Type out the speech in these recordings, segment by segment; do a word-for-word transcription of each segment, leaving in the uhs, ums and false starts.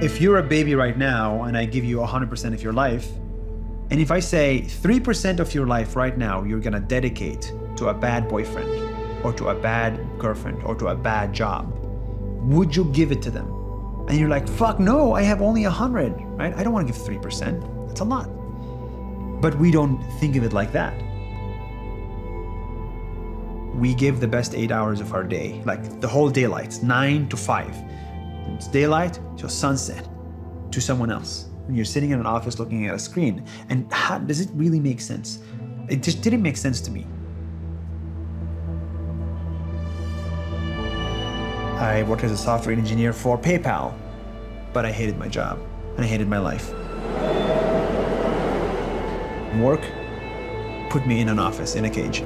If you're a baby right now and I give you one hundred percent of your life, and if I say three percent of your life right now you're gonna dedicate to a bad boyfriend or to a bad girlfriend or to a bad job, would you give it to them? And you're like, fuck no, I have only one hundred, right? I don't wanna give three percent, that's a lot. But we don't think of it like that. We give the best eight hours of our day, like the whole daylight, it's nine to five. It's daylight to sunset to someone else. And you're sitting in an office looking at a screen. And how does it really make sense? It just didn't make sense to me. I worked as a software engineer for PayPal, but I hated my job and I hated my life. Work put me in an office, in a cage.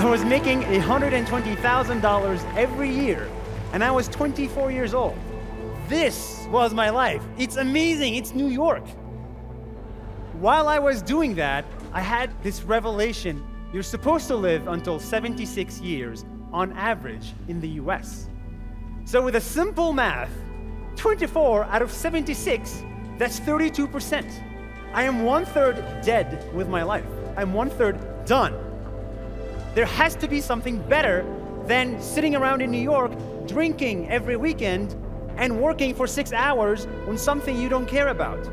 I was making one hundred twenty thousand dollars every year, and I was twenty-four years old. This was my life. It's amazing, it's New York. While I was doing that, I had this revelation. You're supposed to live until seventy-six years on average in the U S. So with a simple math, twenty-four out of seventy-six, that's thirty-two percent. I am one-third dead with my life. I'm one-third done. There has to be something better than sitting around in New York, drinking every weekend, and working for six hours on something you don't care about.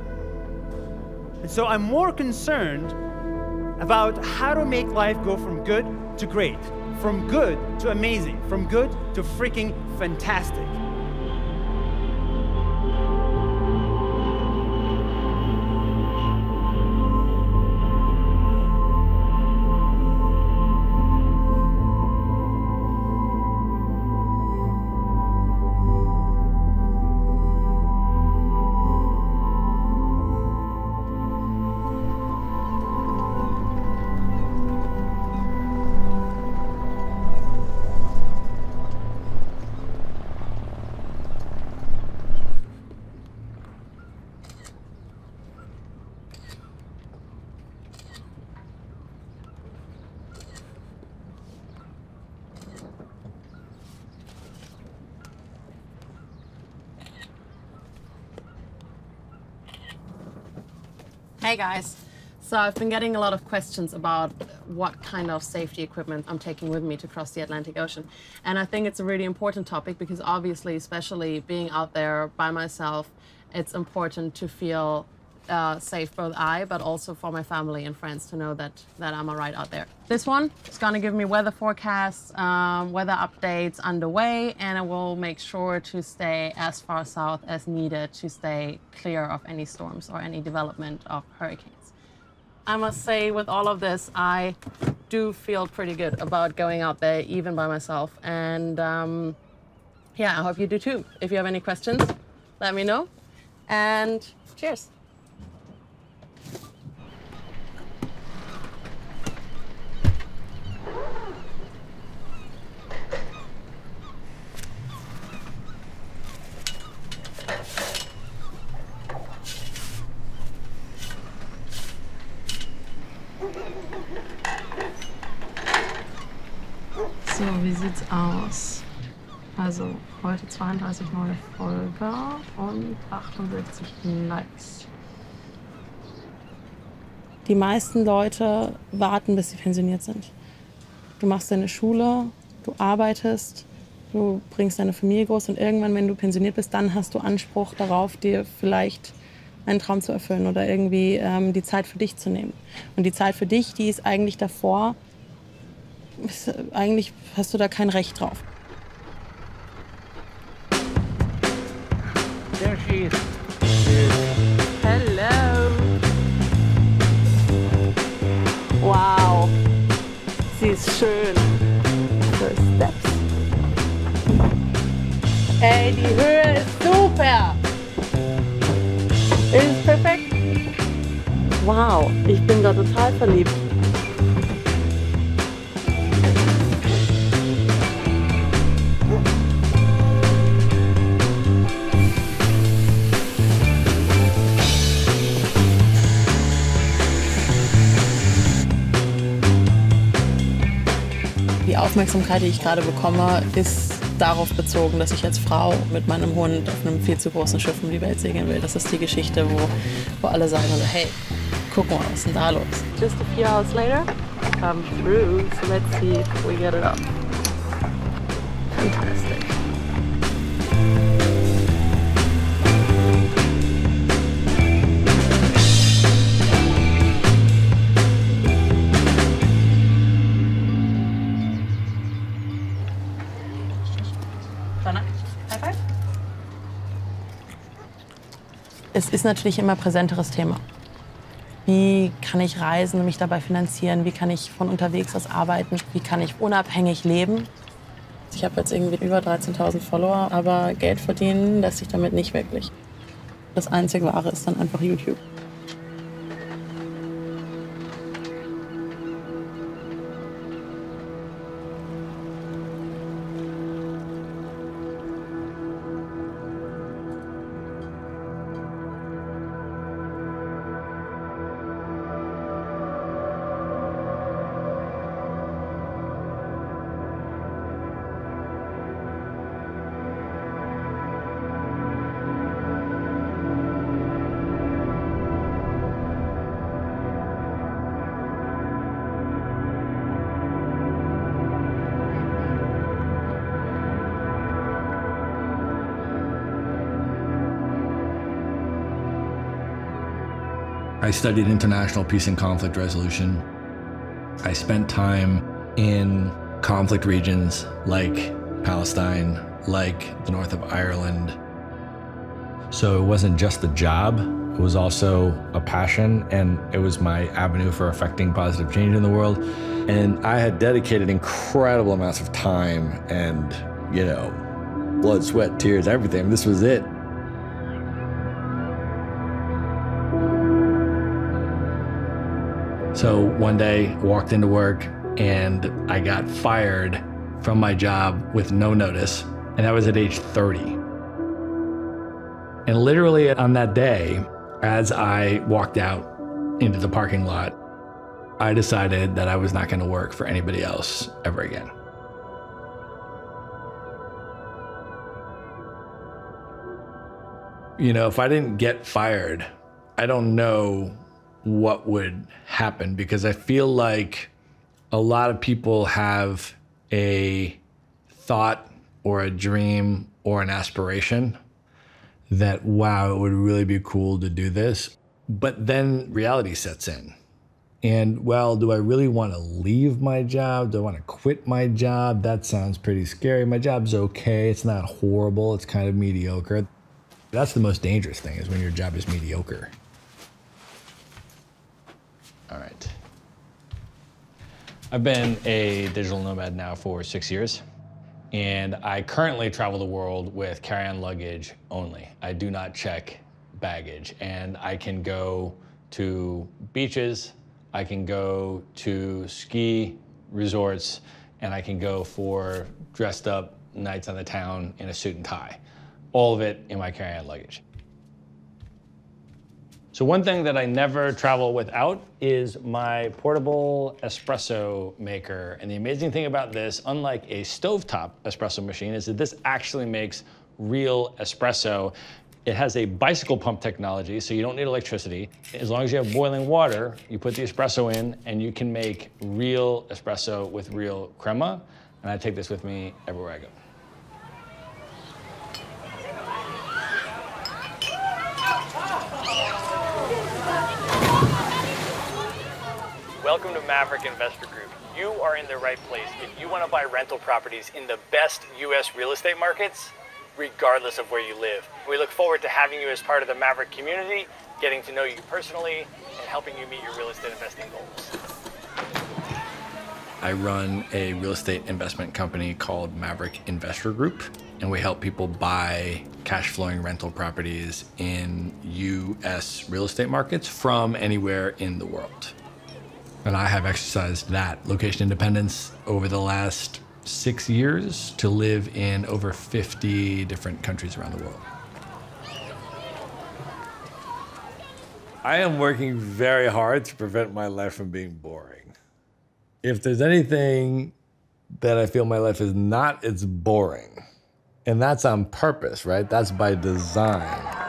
And so I'm more concerned about how to make life go from good to great, from good to amazing, from good to freaking fantastic. Hey guys, so I've been getting a lot of questions about what kind of safety equipment I'm taking with me to cross the Atlantic Ocean. And I think it's a really important topic because obviously, especially being out there by myself, it's important to feel uh, safe, both I, but also for my family and friends to know that, that I'm all right out there. This one is gonna give me weather forecasts, um, weather updates underway, and I will make sure to stay as far south as needed to stay clear of any storms or any development of hurricanes. I must say with all of this, I do feel pretty good about going out there even by myself. And um, yeah, I hope you do too. If you have any questions, let me know. And cheers. So, wie sieht's aus? Also, heute zweiunddreißig neue Folger und achtundsechzig Likes. Die meisten Leute warten, bis sie pensioniert sind. Du machst deine Schule, du arbeitest, du bringst deine Familie groß und irgendwann, wenn du pensioniert bist, dann hast du Anspruch darauf, dir vielleicht einen Traum zu erfüllen oder irgendwie ähm, die Zeit für dich zu nehmen. Und die Zeit für dich, die ist eigentlich davor, ist, eigentlich hast du da kein Recht drauf. There she is. Hello. Wow. Sie ist schön. First steps. Ey, die Höhe ist super. Ist perfekt. Wow, ich bin da total verliebt. Aufmerksamkeit, die ich gerade bekomme, ist darauf bezogen, dass ich als Frau mit meinem Hund auf einem viel zu großen Schiff um die Welt segeln will. Das ist die Geschichte, wo, wo alle sagen, also, hey, guck mal, was ist denn da los? Just a few hours later, come through, so let's see if we get it up. Fantastic. Es ist natürlich immer präsenteres Thema. Wie kann ich reisen und mich dabei finanzieren? Wie kann ich von unterwegs aus arbeiten? Wie kann ich unabhängig leben? Ich habe jetzt irgendwie über dreizehntausend Follower, aber Geld verdienen lässt sich damit nicht wirklich. Das einzige Wahre ist dann einfach YouTube. I studied international peace and conflict resolution. I spent time in conflict regions like Palestine, like the north of Ireland. So it wasn't just a job, it was also a passion, and it was my avenue for affecting positive change in the world. And I had dedicated incredible amounts of time and, you know, blood, sweat, tears, everything. This was it. So one day, I walked into work and I got fired from my job with no notice, and that was at age thirty. And literally on that day, as I walked out into the parking lot, I decided that I was not going to work for anybody else ever again. You know, if I didn't get fired, I don't know what would happen, because I feel like a lot of people have a thought or a dream or an aspiration that, wow, it would really be cool to do this. But then reality sets in. And, well, do I really want to leave my job? Do I want to quit my job? That sounds pretty scary. My job's okay. It's not horrible. It's kind of mediocre. That's the most dangerous thing, is when your job is mediocre. All right. I've been a digital nomad now for six years, and I currently travel the world with carry-on luggage only. I do not check baggage, and I can go to beaches, I can go to ski resorts, and I can go for dressed up nights on the town in a suit and tie. All of it in my carry-on luggage. So one thing that I never travel without is my portable espresso maker. And the amazing thing about this, unlike a stovetop espresso machine, is that this actually makes real espresso. It has a bicycle pump technology, so you don't need electricity. As long as you have boiling water, you put the espresso in and you can make real espresso with real crema. And I take this with me everywhere I go. Welcome to Maverick Investor Group. You are in the right place if you want to buy rental properties in the best U S real estate markets, regardless of where you live. We look forward to having you as part of the Maverick community, getting to know you personally, and helping you meet your real estate investing goals. I run a real estate investment company called Maverick Investor Group, and we help people buy cash flowing rental properties in U S real estate markets from anywhere in the world. And I have exercised that location independence over the last six years to live in over fifty different countries around the world. I am working very hard to prevent my life from being boring. If there's anything that I feel my life is not, it's boring. And that's on purpose, right? That's by design.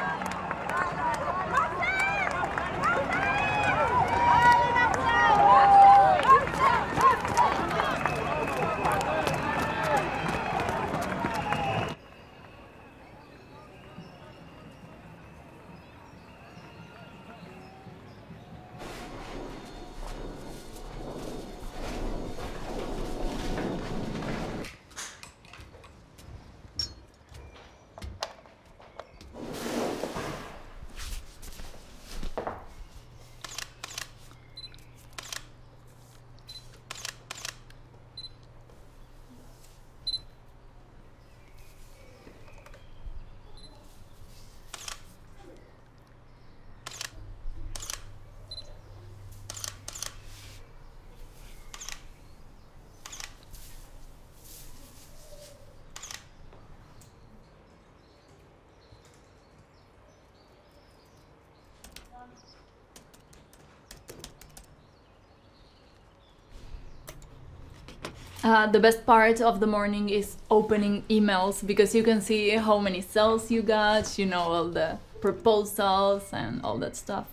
Uh, the best part of the morning is opening emails, because you can see how many sales you got, you know, all the proposals and all that stuff.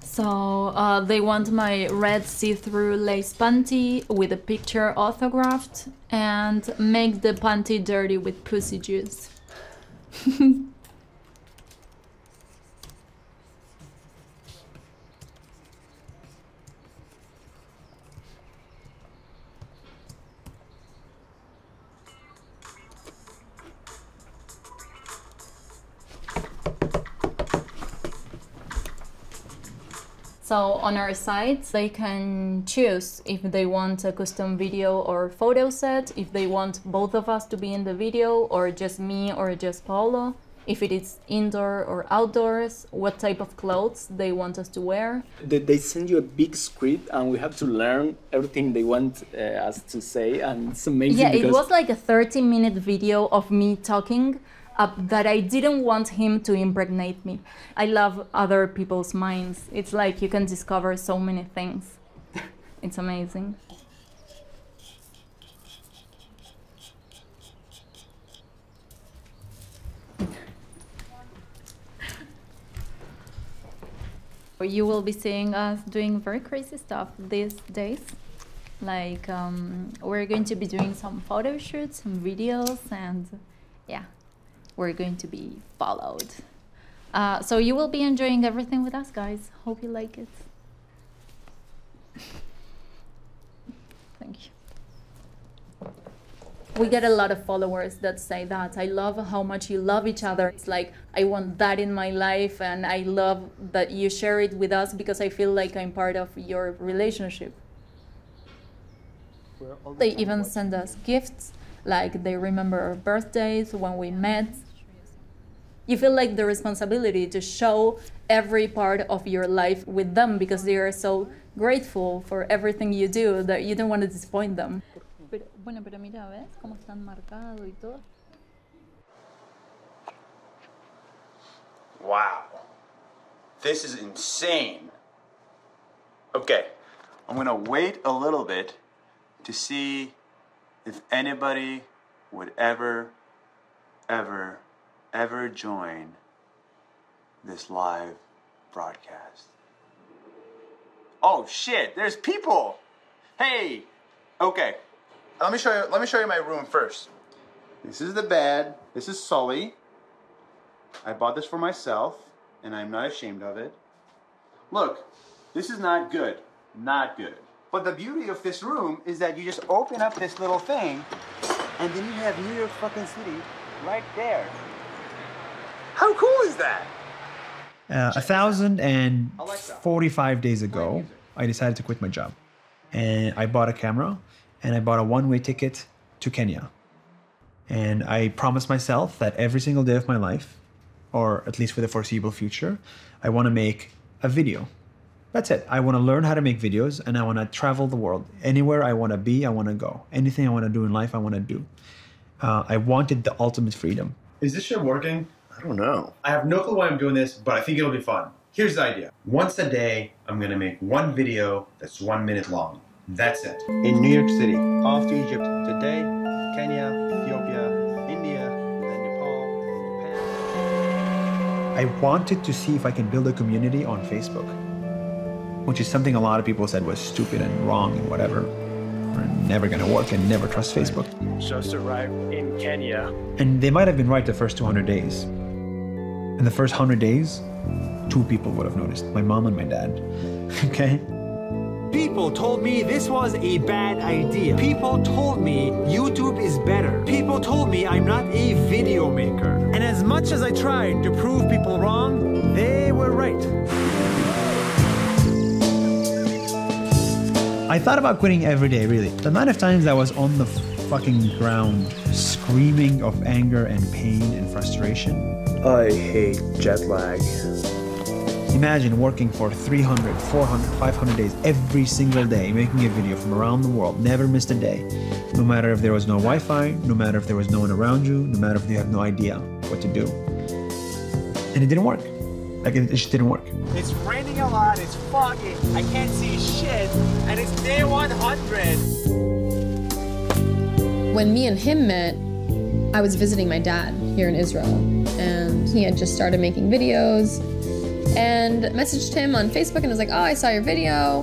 So uh, they want my red see-through lace panty with a picture autographed, and make the panty dirty with pussy juice. So on our site, they can choose if they want a custom video or photo set, if they want both of us to be in the video, or just me or just Paolo, if it is indoor or outdoors, what type of clothes they want us to wear. They send you a big script and we have to learn everything they want uh, us to say, and it's amazing. Yeah, it was like a thirty minute video of me talking. Up that I didn't want him to impregnate me. I love other people's minds. It's like you can discover so many things. It's amazing. You will be seeing us doing very crazy stuff these days. Like um, we're going to be doing some photo shoots and videos, and yeah. We're going to be followed. Uh, so you will be enjoying everything with us, guys. Hope you like it. Thank you. We get a lot of followers that say that. I love how much you love each other. It's like, I want that in my life, and I love that you share it with us, because I feel like I'm part of your relationship. They even send us gifts. Like they remember our birthdays, when we met. You feel like the responsibility to show every part of your life with them, because they are so grateful for everything you do that you don't want to disappoint them. Bueno, pero mira, ¿ves cómo están marcados y todo? Wow. This is insane. Okay, I'm going to wait a little bit to see if anybody would ever, ever, ever join this live broadcast. Oh shit, there's people! Hey! Okay, let me show you, let me show you my room first. This is the bed, this is Sully. I bought this for myself, and I'm not ashamed of it. Look, this is not good, not good. But the beauty of this room is that you just open up this little thing, and then you have New York fucking City right there. How cool is that? Uh, one thousand forty-five days ago, I decided to quit my job. And I bought a camera, and I bought a one-way ticket to Kenya. And I promised myself that every single day of my life, or at least for the foreseeable future, I want to make a video. That's it. I want to learn how to make videos, and I want to travel the world. Anywhere I want to be, I want to go. Anything I want to do in life, I want to do. Uh, I wanted the ultimate freedom. Is this shit working? I don't know. I have no clue why I'm doing this, but I think it'll be fun. Here's the idea. Once a day, I'm going to make one video that's one minute long. That's it. In New York City, after Egypt, today, Kenya, Ethiopia, India, then Nepal, then Japan. I wanted to see if I can build a community on Facebook, which is something a lot of people said was stupid and wrong and whatever. We're never going to work and never trust Facebook. Just arrived in Kenya. And they might have been right the first two hundred days. In the first one hundred days, two people would have noticed, my mom and my dad, okay? People told me this was a bad idea. People told me YouTube is better. People told me I'm not a video maker. And as much as I tried to prove people wrong, they were right. I thought about quitting every day, really. The amount of times I was on the fucking ground, screaming of anger and pain and frustration. I hate jet lag. Imagine working for three hundred, four hundred, five hundred days every single day, making a video from around the world, never missed a day. No matter if there was no Wi-Fi, no matter if there was no one around you, no matter if you have no idea what to do. And it didn't work. Like, it just didn't work. It's raining a lot, it's foggy, I can't see shit, and it's day one hundred. When me and him met, I was visiting my dad here in Israel, and he had just started making videos. And messaged him on Facebook and was like, oh, I saw your video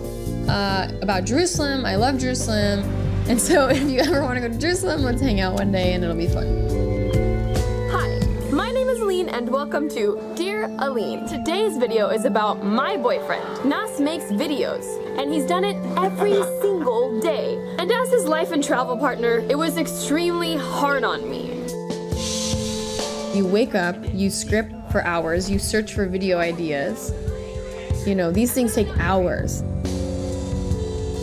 uh, about Jerusalem. I love Jerusalem. And so if you ever want to go to Jerusalem, let's hang out one day and it'll be fun. Hi, my name is Aline and welcome to Dear Aline. Today's video is about my boyfriend. Nas makes videos and he's done it every single day. And as his life and travel partner, it was extremely hard on me. You wake up, you script for hours, you search for video ideas. You know, these things take hours.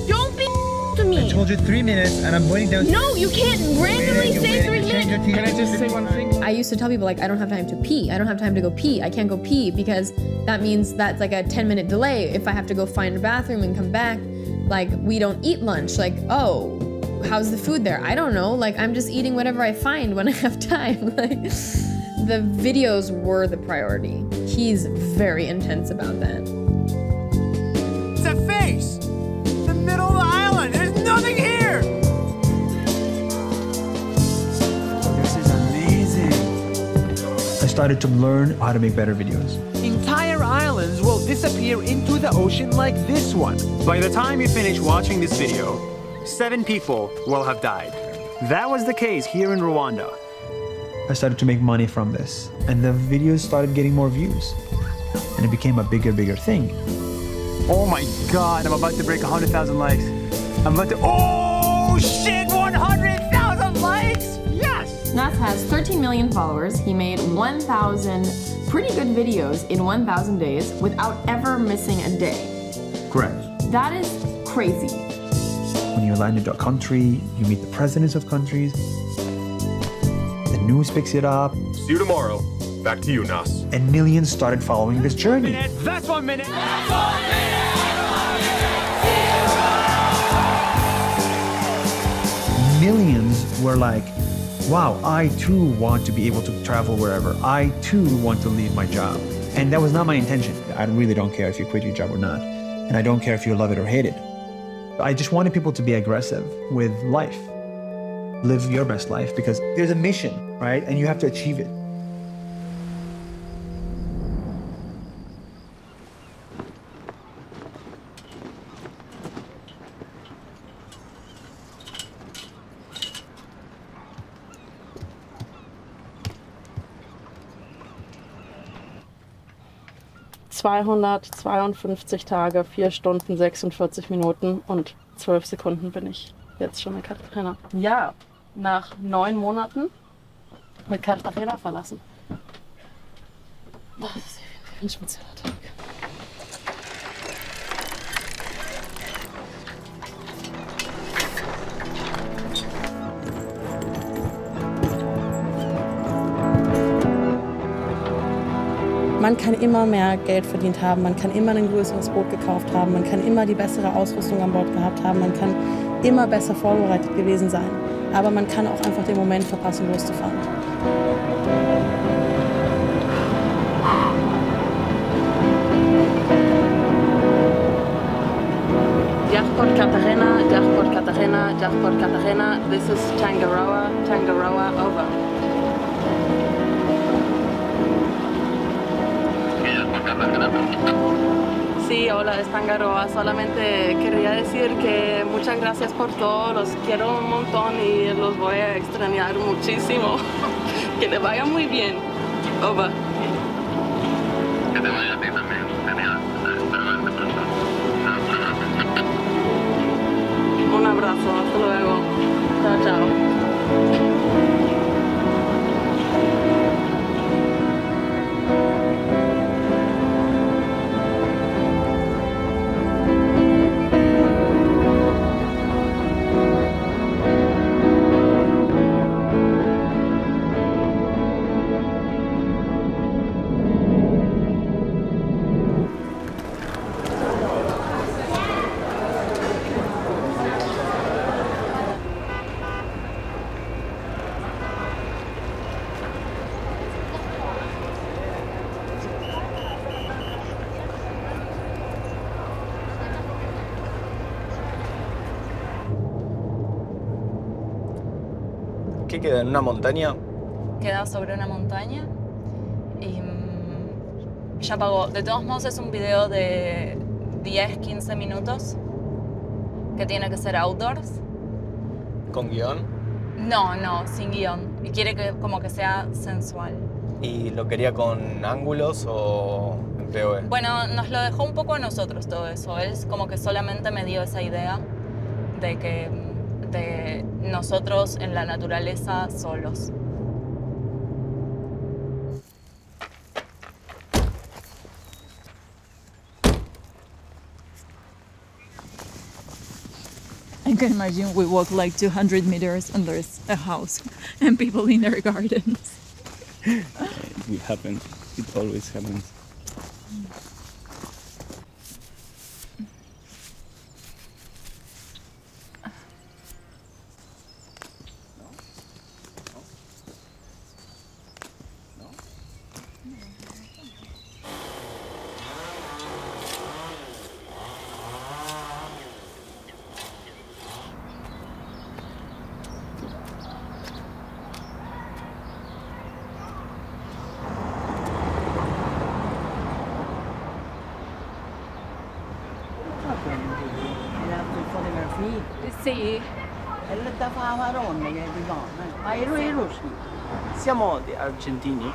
Don't be to me! I told you three minutes and I'm waiting down. No, you can't randomly waiting, say waiting, three minutes! Can I just say one thing? I used to tell people, like, I don't have time to pee. I don't have time to go pee. I can't go pee because that means that's like a ten minute delay. If I have to go find a bathroom and come back, like, we don't eat lunch. Like, oh, how's the food there? I don't know. Like, I'm just eating whatever I find when I have time. Like. The videos were the priority. He's very intense about that. It's a face! The middle of the island! There's nothing here! This is amazing. I started to learn how to make better videos. Entire islands will disappear into the ocean like this one. By the time you finish watching this video, seven people will have died. That was the case here in Rwanda. I started to make money from this, and the videos started getting more views, and it became a bigger, bigger thing. Oh my God, I'm about to break one hundred thousand likes. I'm about to, oh shit, one hundred thousand likes, yes! Nas has thirteen million followers. He made one thousand pretty good videos in one thousand days without ever missing a day. Correct. That is crazy. When you align into a country, you meet the presidents of countries. News picks it up. See you tomorrow. Back to you, Nas. And millions started following this journey. That's one minute. That's one minute. Millions were like, wow, I too want to be able to travel wherever. I too want to leave my job. And that was not my intention. I really don't care if you quit your job or not. And I don't care if you love it or hate it. I just wanted people to be aggressive with life. Live your best life because there's a mission, right? And you have to achieve it. zweihundertzweiundfünfzig Tage, vier Stunden, sechsundvierzig Minuten und zwölf Sekunden bin ich. Jetzt schon mit Katharina. Ja, nach neun Monaten mit Cartagena verlassen. Das ist ein spezieller Tag. Man kann immer mehr Geld verdient haben, man kann immer ein größeres Boot gekauft haben, man kann immer die bessere Ausrüstung an Bord gehabt haben, man kann immer besser vorbereitet gewesen sein. Aber man kann auch einfach den Moment verpassen, loszufahren. Der Hafen von Cartagena, Cartagena, just for Cartagena. This is Tangaroa, Tangaroa, over. Sí, hola, es Tangaroa. Solamente quería decir que muchas gracias por todo. Los quiero un montón y los voy a extrañar muchísimo. Que te vaya muy bien. Over. Que te vaya a ti también. Genial. Espero verte pronto. Un abrazo, hasta luego. Chao, chao. ¿Qué queda? ¿En una montaña? Queda sobre una montaña y mmm, ya pagó. De todos modos es un video de diez a quince minutos que tiene que ser outdoors. ¿Con guión? No, no, sin guión. Y quiere que como que sea sensual. ¿Y lo quería con ángulos o en P O V? Bueno, nos lo dejó un poco a nosotros todo eso. Él como que solamente me dio esa idea de que... de nosotros en la naturaleza solos. I can imagine we walk like two hundred meters and there's a house and people in their gardens. It happens. It always happens. Sì. Siamo argentini?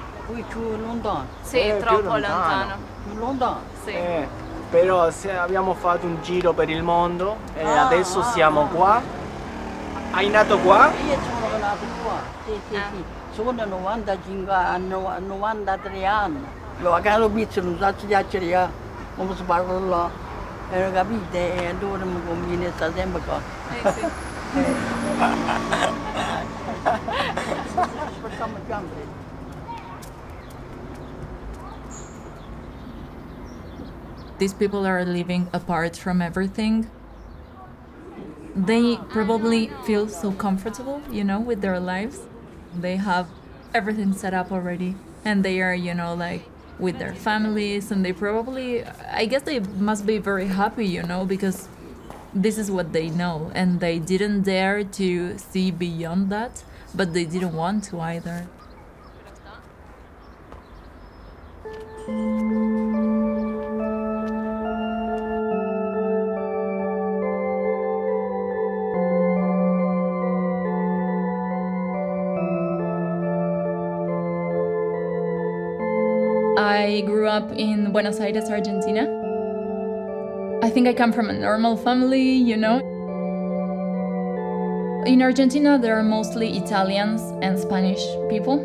Sì, troppo lontano. Lontano? Sì. Eh, però abbiamo fatto un giro per il mondo e ah, adesso ah, siamo ah. qua. Hai nato qua? Io sono nato qua. Sì, sì, ah. sì. Sono novantacinque, novantatré anni. L'ho accato visto, non so se c'è, non si parla là. Non capite, e allora mi conviene sta sempre qua. Eh sì. Facciamo il campo. These people are living apart from everything. They probably feel so comfortable, you know, with their lives. They have everything set up already and they are, you know, like with their families, and they probably, I guess they must be very happy, you know, because this is what they know, and they didn't dare to see beyond that, but they didn't want to either. I grew up in Buenos Aires, Argentina. I think I come from a normal family, you know. In Argentina, there are mostly Italians and Spanish people.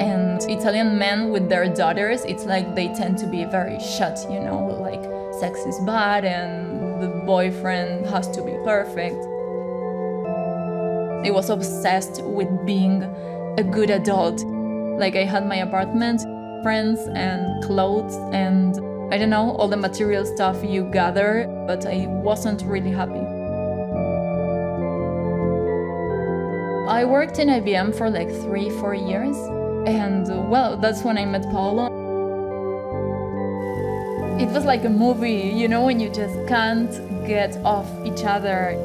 And Italian men with their daughters, it's like they tend to be very shut, you know, like sex is bad and the boyfriend has to be perfect. I was obsessed with being a good adult. Like I had my apartment, friends and clothes and, I don't know, all the material stuff you gather, but I wasn't really happy. I worked in I B M for like three, four years, and well, that's when I met Paolo. It was like a movie, you know, when you just can't get off each other.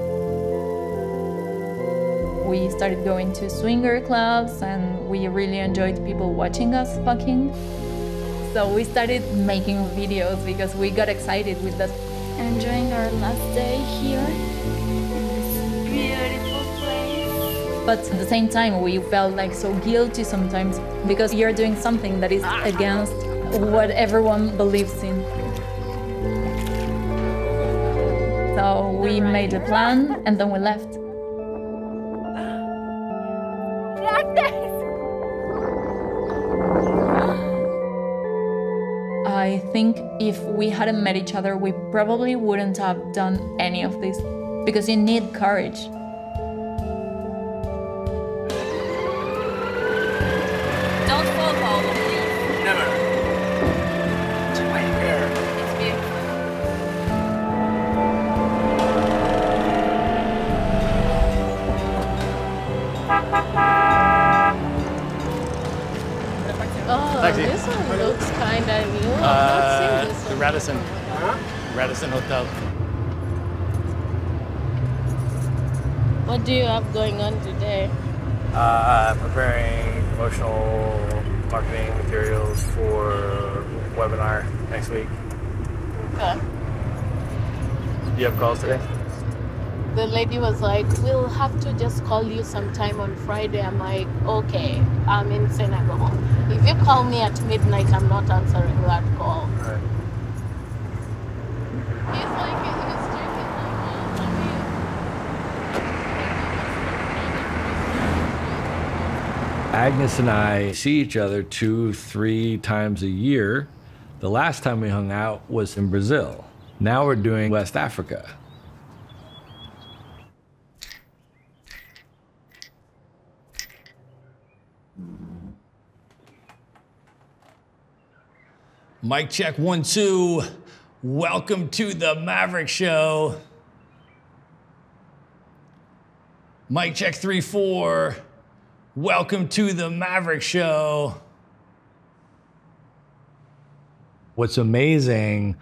We started going to swinger clubs and we really enjoyed people watching us fucking. So we started making videos because we got excited with that. Enjoying our last day here in this beautiful place. But at the same time, we felt like so guilty sometimes because you're doing something that is against what everyone believes in. So we made a plan and then we left. I think if we hadn't met each other, we probably wouldn't have done any of this because you need courage. Don't fall, Paolo, please. Never. It's my hair. It's beautiful. Oh, Taxi. This one looks kinda new. Uh, the Radisson. Huh? Radisson Hotel. What do you have going on today? Uh, preparing promotional marketing materials for webinar next week. Okay. Do you have calls today? The lady was like, we'll have to just call you sometime on Friday. I'm like, okay, I'm in Senegal. If you call me at midnight, I'm not answering that call. Right. He's like, he's just joking. Agnes and I see each other two, three times a year. The last time we hung out was in Brazil. Now we're doing West Africa. Mic check, one, two. Welcome to the Maverick Show. Mic check, three, four. Welcome to the Maverick Show. What's amazing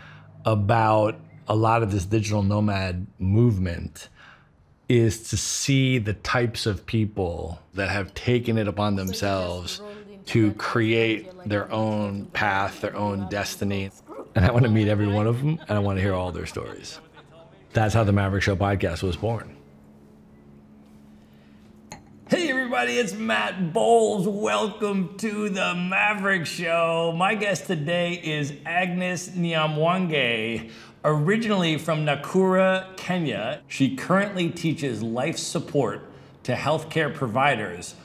about a lot of this digital nomad movement is to see the types of people that have taken it upon themselves to create their own path, their own destiny. And I want to meet every one of them, and I want to hear all their stories. That's how the Maverick Show podcast was born. Hey everybody, it's Matt Bowles. Welcome to the Maverick Show. My guest today is Agnes Nyamwange. Originally from Nakura, Kenya, she currently teaches life support to healthcare providers,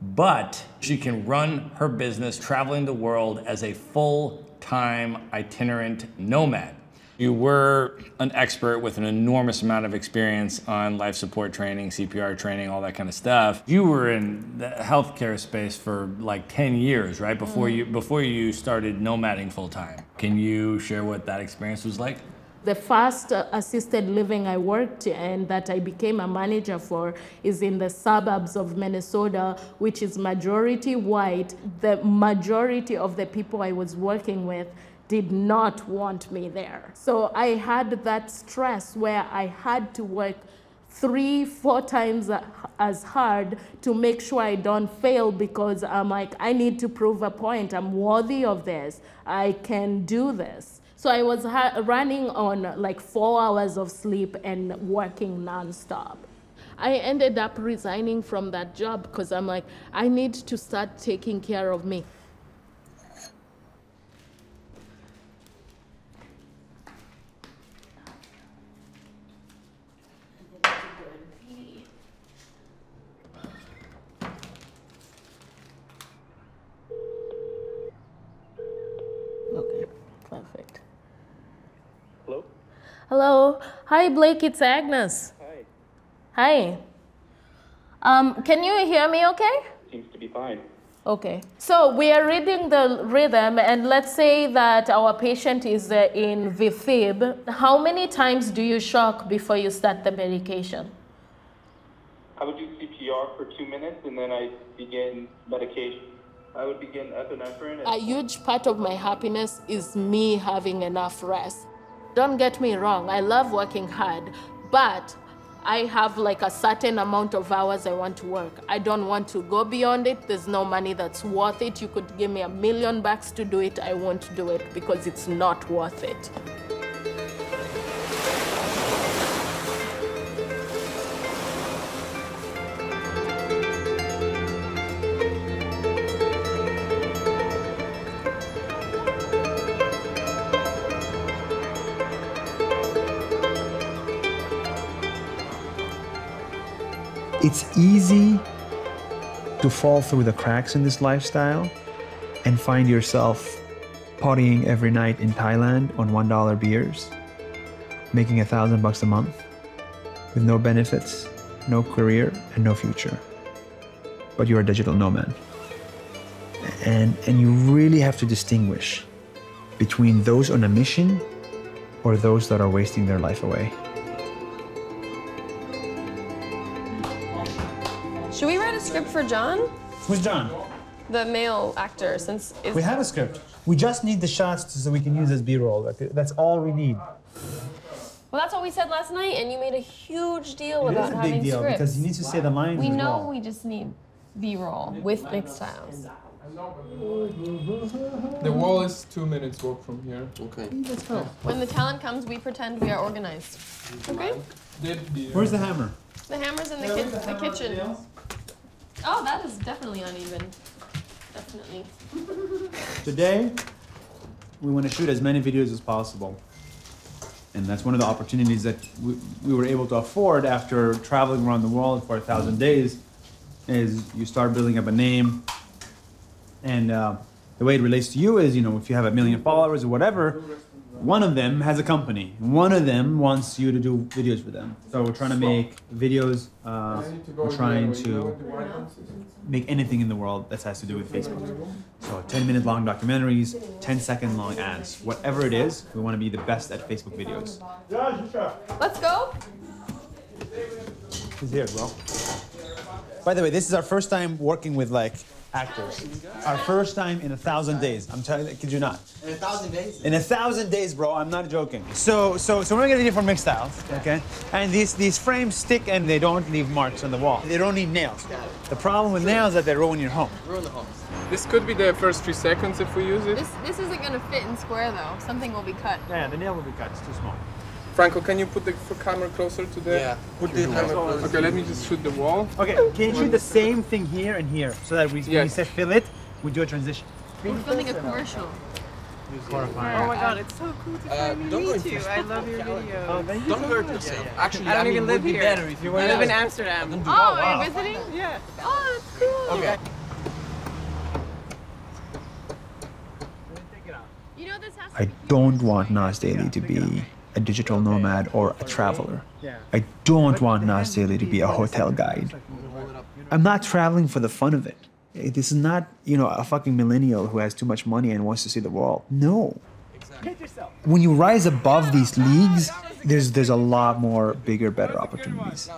but she can run her business traveling the world as a full-time itinerant nomad. You were an expert with an enormous amount of experience on life support training, C P R training, all that kind of stuff. You were in the healthcare space for like ten years, right? Before mm. you before you started nomading full-time. Can you share what that experience was like? The first assisted living I worked in that I became a manager for is in the suburbs of Minnesota, which is majority white. The majority of the people I was working with did not want me there. So I had that stress where I had to work three, four times as hard to make sure I don't fail because I'm like, I need to prove a point. I'm worthy of this. I can do this. So I was ha running on like four hours of sleep and working nonstop. I ended up resigning from that job because I'm like, I need to start taking care of me. Hello. Hi, Blake. It's Agnes. Hi. Hi. Um, can you hear me okay? Seems to be fine. Okay. So we are reading the rhythm, and let's say that our patient is in V F I B. How many times do you shock before you start the medication? I would do C P R for two minutes, and then I begin medication. I would begin epinephrine. A huge part of my happiness is me having enough rest. Don't get me wrong, I love working hard, but I have like a certain amount of hours I want to work. I don't want to go beyond it. There's no money that's worth it. You could give me a million bucks to do it. I won't do it because it's not worth it. It's easy to fall through the cracks in this lifestyle and find yourself partying every night in Thailand on one dollar beers, making a thousand bucks a month with no benefits, no career, and no future. But you're a digital nomad. And, and you really have to distinguish between those on a mission or those that are wasting their life away. Should we write a script for John? Who's John? The male actor, since... It's we have a script. We just need the shots so we can use as B-roll. That's all we need. Well, that's what we said last night, and you made a huge deal it about having scripts. It is a big deal, scripts. Because you need to say the lines We know well. We just need B-roll with mixed styles. The wall is two minutes walk from here. Okay. Let's go. When the talent comes, we pretend we are organized. Okay? Where's the hammer? The hammer's in the, ki the kitchen. Oh, that is definitely uneven. Definitely. Today, we want to shoot as many videos as possible. And that's one of the opportunities that we, we were able to afford after traveling around the world for a thousand days, is you start building up a name. And uh, the way it relates to you is, you know, if you have a million followers or whatever, one of them has a company. One of them wants you to do videos for them. So we're trying to make videos. Uh, we're trying to make anything in the world that has to do with Facebook. So ten minute long documentaries, ten second long ads. Whatever it is, we want to be the best at Facebook videos. Let's go. He's here, bro. By the way, this is our first time working with, like, actors. Our first time in a thousand days. I'm telling you, kid you not. In a thousand days? In a thousand days, bro. I'm not joking. So, so, so we're gonna get it from mixed styles, okay? And these, these frames stick and they don't leave marks on the wall. They don't need nails. The problem with nails is that they ruin your home. Ruin the homes. This could be the first three seconds if we use it. This, this isn't gonna fit in square though. Something will be cut. Yeah, the nail will be cut. It's too small. Franco, can you put the camera closer to the... Yeah, put the camera closer. Okay, let me just shoot the wall. Okay, can you shoot the same thing here and here? So that we, yes. When we say fill it, we do a transition. We're filming a commercial. Horrifying. Oh my god, it's so cool to finally uh, meet you. I love your videos. Oh, don't so hurt much. Yourself. Actually, I don't I mean, even live here. Better if you I live in Amsterdam. Oh, oh wow. Are you visiting? Yeah. Oh, that's cool. Okay. I don't want Nas Daily to be a digital nomad or a traveler. I don't want Nas Daily to be a hotel guide. I'm not traveling for the fun of it. This is not, you know, a fucking millennial who has too much money and wants to see the world. No. When you rise above these leagues, there's, there's a lot more bigger, better opportunities.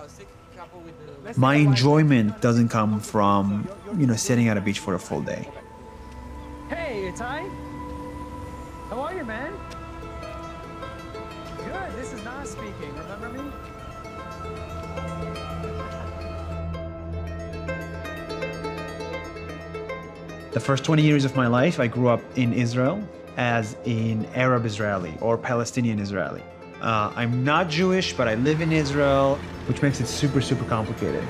My enjoyment doesn't come from, you know, sitting at a beach for a full day. Hey, you're Ty? How are you, man? Good, this is Nas speaking, remember me? The first twenty years of my life, I grew up in Israel as an Arab Israeli or Palestinian Israeli. Uh, I'm not Jewish, but I live in Israel, which makes it super, super complicated.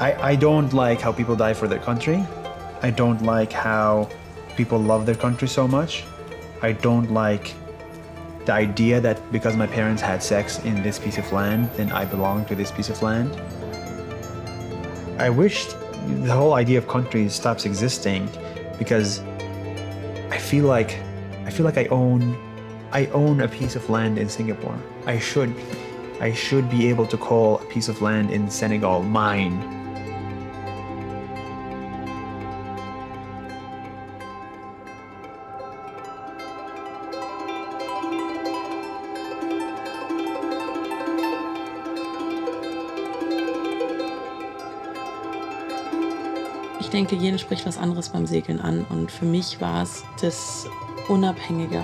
I, I don't like how people die for their country. I don't like how people love their country so much. I don't like the idea that because my parents had sex in this piece of land, then I belong to this piece of land. I wish the whole idea of country stops existing because I feel like I feel like I own I own a piece of land in Singapore. I should I should be able to call a piece of land in Senegal mine. Ich denke, jeden spricht was anderes beim Segeln an und für mich war es das Unabhängige.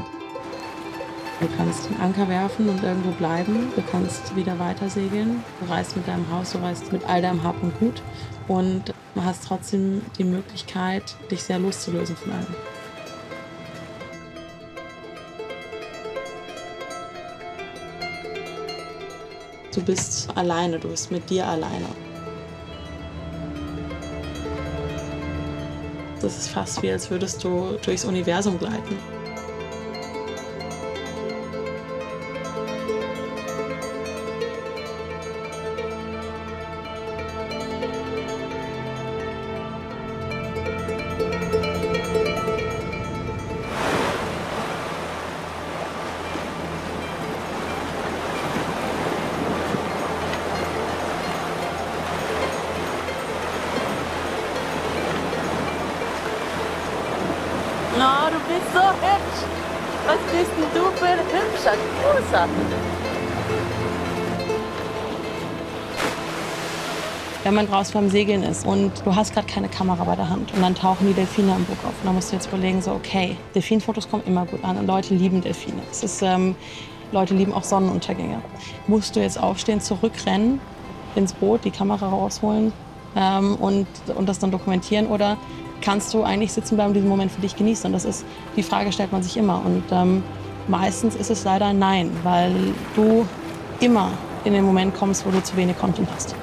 Du kannst den Anker werfen und irgendwo bleiben, du kannst wieder weiter segeln, du reist mit deinem Haus, du reist mit all deinem Hab und Gut und du hast trotzdem die Möglichkeit, dich sehr loszulösen von allem. Du bist alleine, du bist mit dir alleine. Das ist fast wie, als würdest du durchs Universum gleiten. Wenn man draußen beim Segeln ist und du hast gerade keine Kamera bei der Hand und dann tauchen die Delfine am Bug auf. Und dann musst du jetzt überlegen, so okay, Delfinfotos kommen immer gut an und Leute lieben Delfine. Es ist, ähm, Leute lieben auch Sonnenuntergänge. Musst du jetzt aufstehen, zurückrennen ins Boot, die Kamera rausholen ähm, und, und das dann dokumentieren oder kannst du eigentlich sitzen bleiben und diesen Moment für dich genießen? Und das ist, die Frage stellt man sich immer und ähm, meistens ist es leider nein, weil du immer in den Moment kommst, wo du zu wenig Content hast.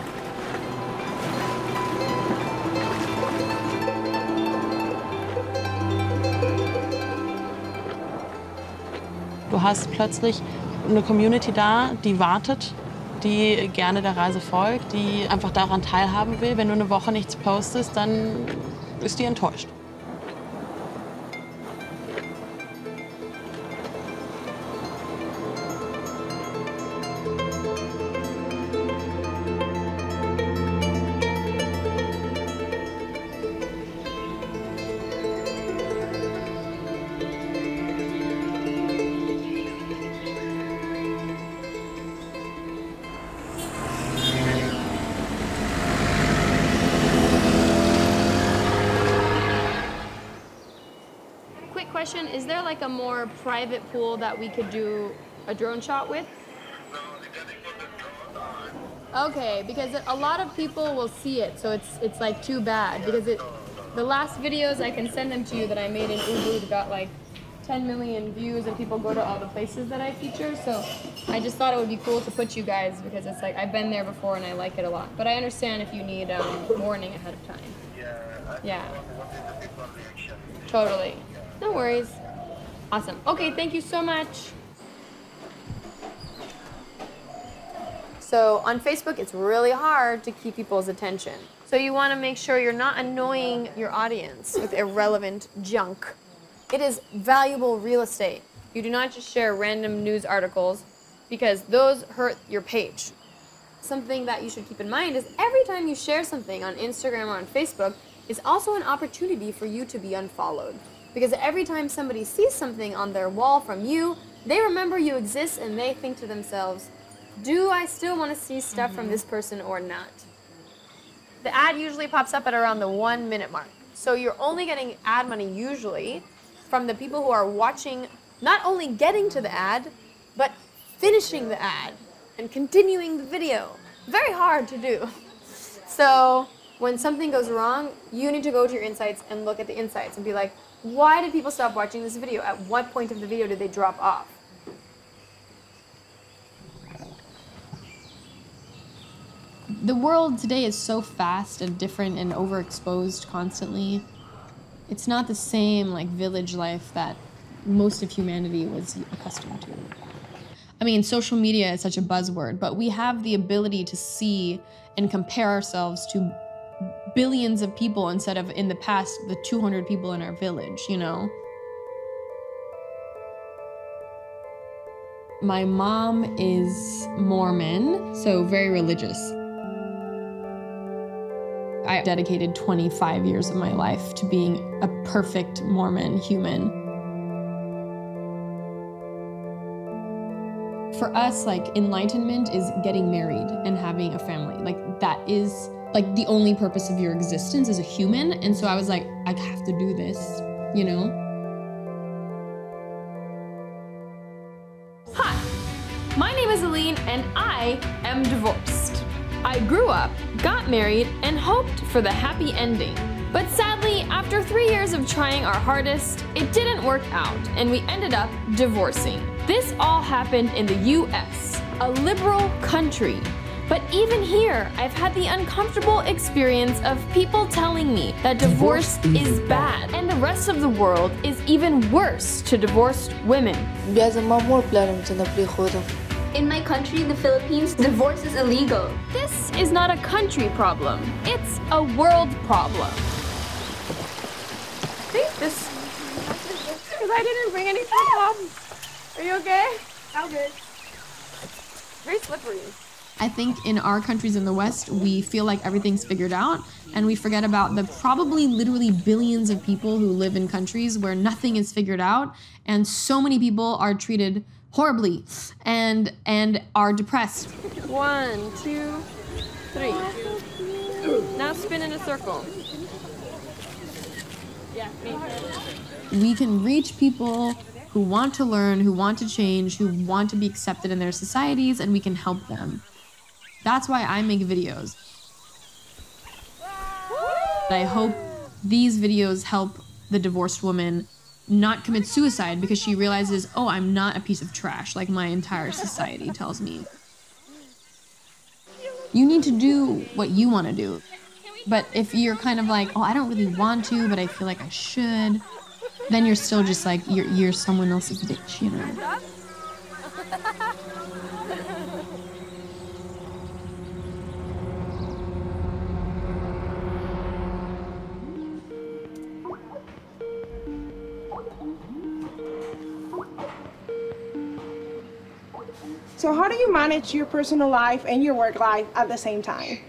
Du hast plötzlich eine Community da, die wartet, die gerne der Reise folgt, die einfach daran teilhaben will. Wenn du eine Woche nichts postest, dann ist die enttäuscht. Is there like a more private pool that we could do a drone shot with? Okay, because a lot of people will see it, so it's it's like too bad because it the last videos I can send them to you that I made in Ubud got like ten million views and people go to all the places that I feature, so I just thought it would be cool to put you guys because it's like I've been there before and I like it a lot, but I understand if you need um, warning ahead of time. Yeah. Yeah. Totally. No worries. Awesome. Okay, thank you so much. So on Facebook, it's really hard to keep people's attention. So you want to make sure you're not annoying your audience with irrelevant junk. It is valuable real estate. You do not just share random news articles because those hurt your page. Something that you should keep in mind is every time you share something on Instagram or on Facebook, it's also an opportunity for you to be unfollowed. Because every time somebody sees something on their wall from you, they remember you exist and they think to themselves, do I still want to see stuff mm-hmm. from this person or not? The ad usually pops up at around the one minute mark. So you're only getting ad money usually from the people who are watching, not only getting to the ad, but finishing the ad and continuing the video. Very hard to do. So when something goes wrong, you need to go to your insights and look at the insights and be like, why did people stop watching this video? At what point of the video did they drop off? The world today is so fast and different and overexposed constantly. It's not the same like village life that most of humanity was accustomed to. I mean, social media is such a buzzword, but we have the ability to see and compare ourselves to billions of people instead of, in the past, the two hundred people in our village, you know? My mom is Mormon, so very religious. I dedicated twenty-five years of my life to being a perfect Mormon human. For us, like, enlightenment is getting married and having a family. Like, that is like the only purpose of your existence as a human. And so I was like, I have to do this, you know? Hi, my name is Aline and I am divorced. I grew up, got married, and hoped for the happy ending. But sadly, after three years of trying our hardest, it didn't work out and we ended up divorcing. This all happened in the U S, a liberal country. But even here, I've had the uncomfortable experience of people telling me that divorce, divorce is bad and the rest of the world is even worse to divorced women. In my country, the Philippines, divorce is illegal. This is not a country problem. It's a world problem. See, this, because I didn't bring anything up. Are you okay? How good? Very slippery. I think in our countries in the West, we feel like everything's figured out and we forget about the probably literally billions of people who live in countries where nothing is figured out and so many people are treated horribly and and are depressed. One, two, three. Now spin in a circle. Yeah, me. We can reach people who want to learn, who want to change, who want to be accepted in their societies, and we can help them. That's why I make videos. I hope these videos help the divorced woman not commit suicide because she realizes, oh, I'm not a piece of trash like my entire society tells me. You need to do what you want to do. But if you're kind of like, oh, I don't really want to, but I feel like I should, then you're still just like, you're, you're someone else's bitch, you know? So how do you manage your personal life and your work life at the same time?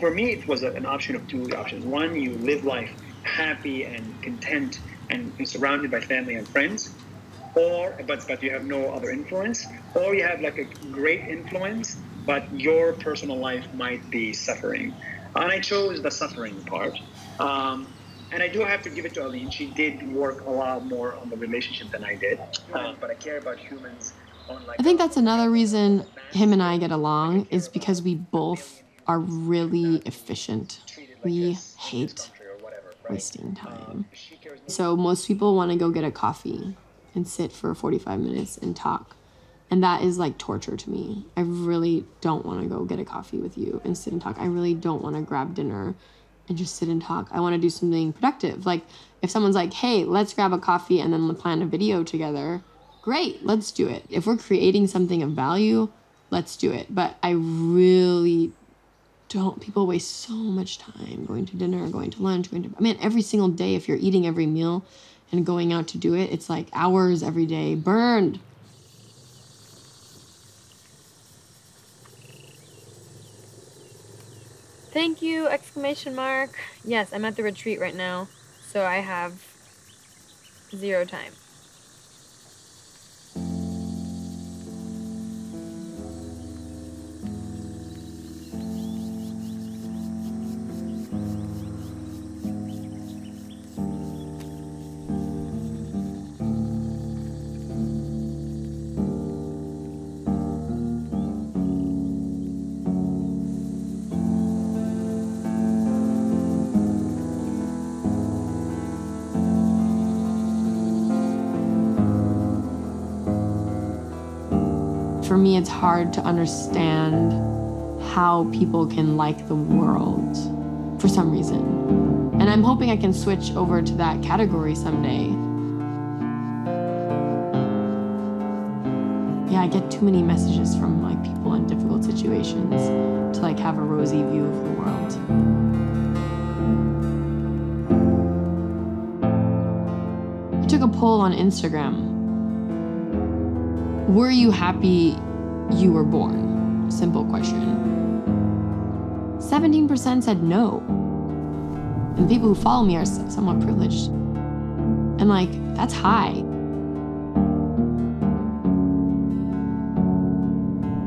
For me, it was an option of two options. One, you live life happy and content and surrounded by family and friends, or but, but you have no other influence, or you have like a great influence, but your personal life might be suffering. And I chose the suffering part. Um, And I do have to give it to Aline. She did work a lot more on the relationship than I did. Uh, but I care about humans. I think that's another reason him and I get along is because we both are really efficient. We hate wasting time. So most people want to go get a coffee and sit for forty-five minutes and talk. And that is like torture to me. I really don't want to go get a coffee with you and sit and talk. I really don't want to grab dinner and just sit and talk. I want to do something productive. Like if someone's like, hey, let's grab a coffee and then plan a video together, great, let's do it. If we're creating something of value, let's do it. But I really don't, people waste so much time going to dinner, going to lunch, going to, I mean, every single day, if you're eating every meal and going out to do it, it's like hours every day burned. Thank you, exclamation mark. Yes, I'm at the retreat right now, so I have zero time. For me, it's hard to understand how people can like the world for some reason. And I'm hoping I can switch over to that category someday. Yeah, I get too many messages from like people in difficult situations to like have a rosy view of the world. I took a poll on Instagram. Were you happy you were born? Simple question. seventeen percent said no. And the people who follow me are somewhat privileged. And like, that's high.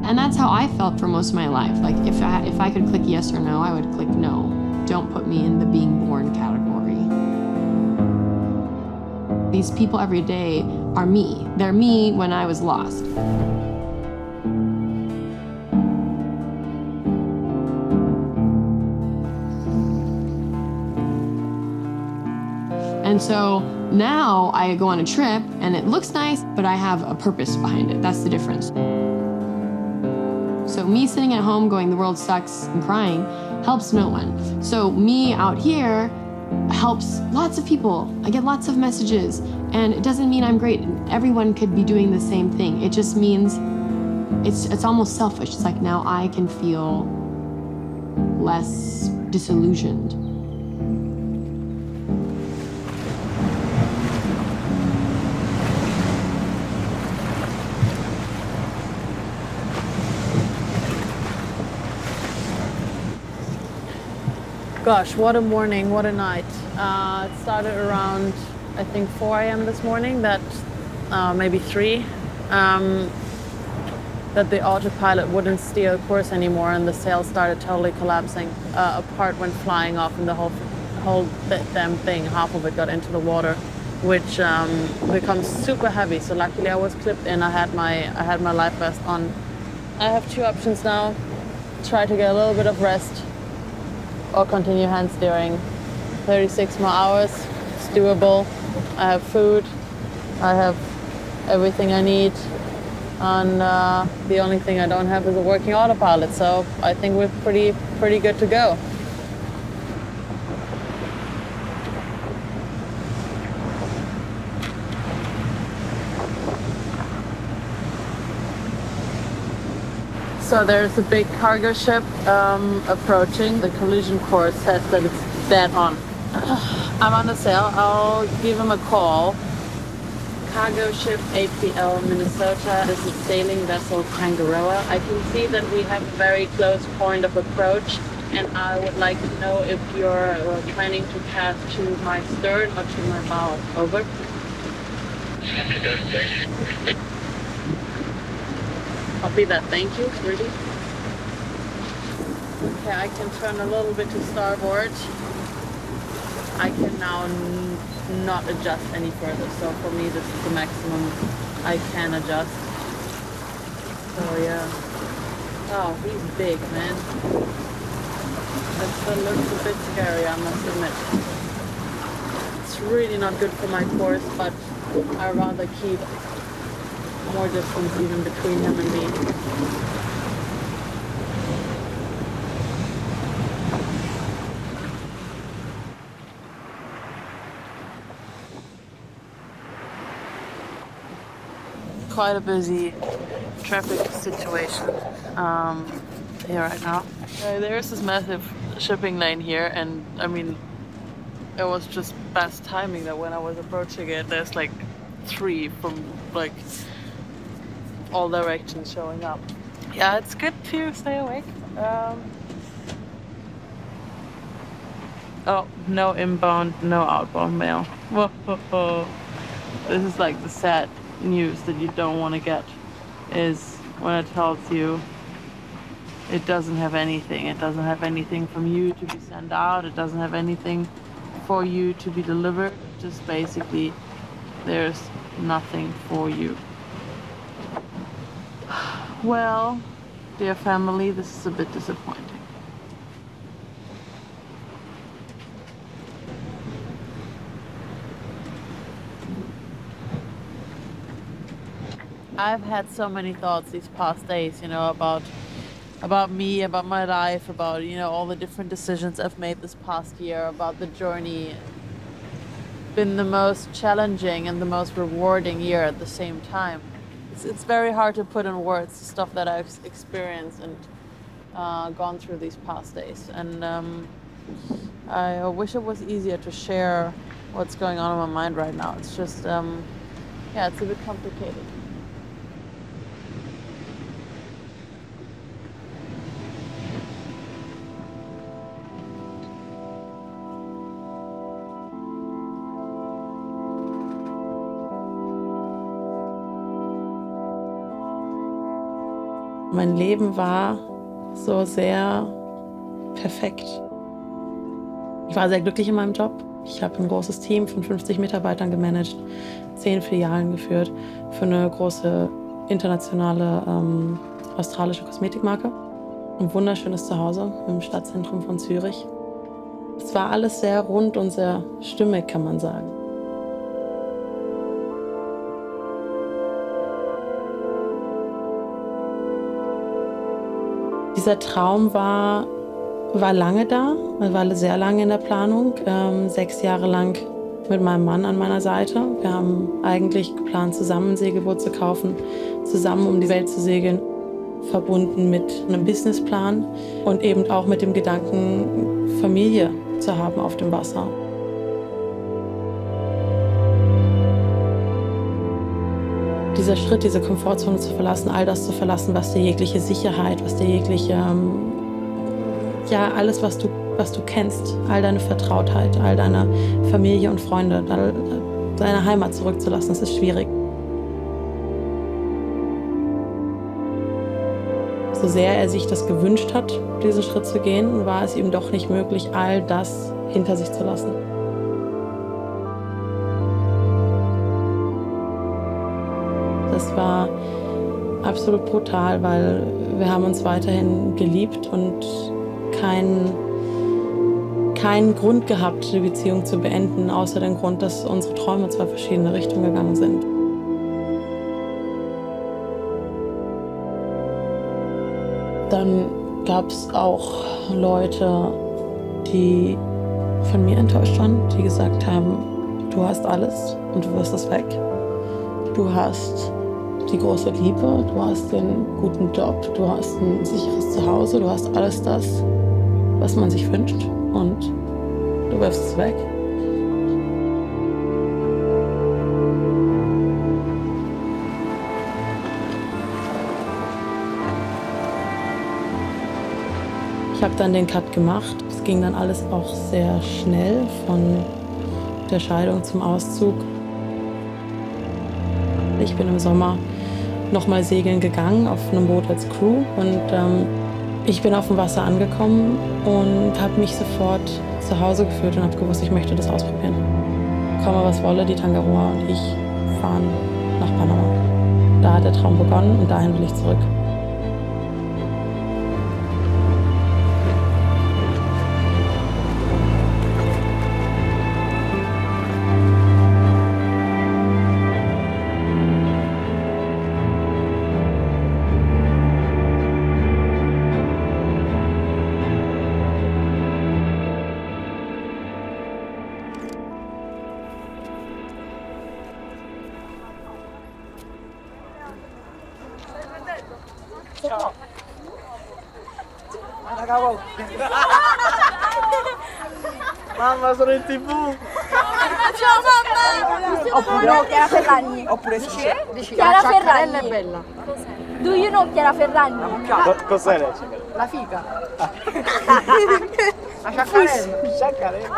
And that's how I felt for most of my life. Like, if I, if I could click yes or no, I would click no. Don't put me in the being born category. These people every day are me. They're me when I was lost. And so now I go on a trip and it looks nice, but I have a purpose behind it. That's the difference. So me sitting at home going, the world sucks and crying helps no one. So me out here helps lots of people. I get lots of messages, and it doesn't mean I'm great. Everyone could be doing the same thing. It just means it's, it's almost selfish. It's like, now I can feel less disillusioned. Gosh, what a morning, what a night. Uh, it started around, I think, four a m this morning, that uh, maybe three, um, that the autopilot wouldn't steer the course anymore, and the sail started totally collapsing. Uh, a part went flying off, and the whole whole damn thing, half of it got into the water, which um, becomes super heavy. So luckily I was clipped in, I had my, I had my life vest on. I have two options now. Try to get a little bit of rest, or continue hand steering. thirty-six more hours, it's doable. I have food, I have everything I need, and uh, the only thing I don't have is a working autopilot, so I think we're pretty, pretty good to go. So there's a big cargo ship um, approaching. The collision course says that it's dead on. I'm on the sail. I'll give him a call. Cargo ship A P L Minnesota. This is sailing vessel Tangaroa. I can see that we have a very close point of approach, and I would like to know if you're planning to cast to my stern or to my bow. Over. I'll be that, thank you, really. Okay, I can turn a little bit to starboard. I can now n not adjust any further, so for me this is the maximum I can adjust. So yeah. Oh, he's big, man. That still looks a bit scary, I must admit. It's really not good for my course, but I rather keep more distance even between him and me. Quite a busy traffic situation um, here right now. Uh, there is this massive shipping lane here, and I mean, it was just best timing that when I was approaching it, there's like three from like all directions showing up. Yeah, it's good to stay awake. Um, oh, no inbound, no outbound mail. Whoa, whoa, whoa. This is like the sad news that you don't want to get, is when it tells you it doesn't have anything. It doesn't have anything from you to be sent out. It doesn't have anything for you to be delivered. Just basically, there's nothing for you. Well, dear family, this is a bit disappointing. I've had so many thoughts these past days, you know, about about me, about my life, about, you know, all the different decisions I've made this past year, about the journey. It's been the most challenging and the most rewarding year at the same time. It's very hard to put in words the stuff that I've experienced and uh, gone through these past days. And um, I wish it was easier to share what's going on in my mind right now. It's just, um, yeah, it's a bit complicated. Mein Leben war so sehr perfekt. Ich war sehr glücklich in meinem Job. Ich habe ein großes Team von fünfzig Mitarbeitern gemanagt, zehn Filialen geführt für eine große internationale ähm, australische Kosmetikmarke. Ein wunderschönes Zuhause im Stadtzentrum von Zürich. Es war alles sehr rund und sehr stimmig, kann man sagen. Dieser Traum war, war lange da, war sehr lange in der Planung, ähm, sechs Jahre lang mit meinem Mann an meiner Seite. Wir haben eigentlich geplant, zusammen ein Segelboot zu kaufen, zusammen um die Welt zu segeln, verbunden mit einem Businessplan und eben auch mit dem Gedanken, Familie zu haben auf dem Wasser. Dieser Schritt, diese Komfortzone zu verlassen, all das zu verlassen, was dir jegliche Sicherheit, was dir jegliche, ähm, ja, alles, was du, was du kennst, all deine Vertrautheit, all deine Familie und Freunde, all deine Heimat zurückzulassen, das ist schwierig. So sehr er sich das gewünscht hat, diesen Schritt zu gehen, war es ihm doch nicht möglich, all das hinter sich zu lassen. Das war absolut brutal, weil wir haben uns weiterhin geliebt und keinen, keinen Grund gehabt, die Beziehung zu beenden, außer den Grund, dass unsere Träume zwei verschiedene Richtungen gegangen sind. Dann gab es auch Leute, die von mir enttäuscht waren, die gesagt haben, du hast alles und du wirst es weg. Du hast die große Liebe, du hast den guten Job, du hast ein sicheres Zuhause, du hast alles das, was man sich wünscht und du wirfst es weg. Ich habe dann den Cut gemacht. Es ging dann alles auch sehr schnell von der Scheidung zum Auszug. Ich bin im Sommer nochmal segeln gegangen auf einem Boot als Crew und ähm, ich bin auf dem Wasser angekommen und habe mich sofort zu Hause gefühlt und habe gewusst, ich möchte das ausprobieren. Komme was wolle, die Tangaroa und ich fahren nach Panama. Da hat der Traum begonnen und dahin will ich zurück. Mamma, sono in TV! Ciao mamma! Oppure Chiara Ferragni. Oppure Chiara Ferragni è bella. Do you know Chiara Ferragni? Cos'è lei? La figa. La sciaccarella. Sciaccarella.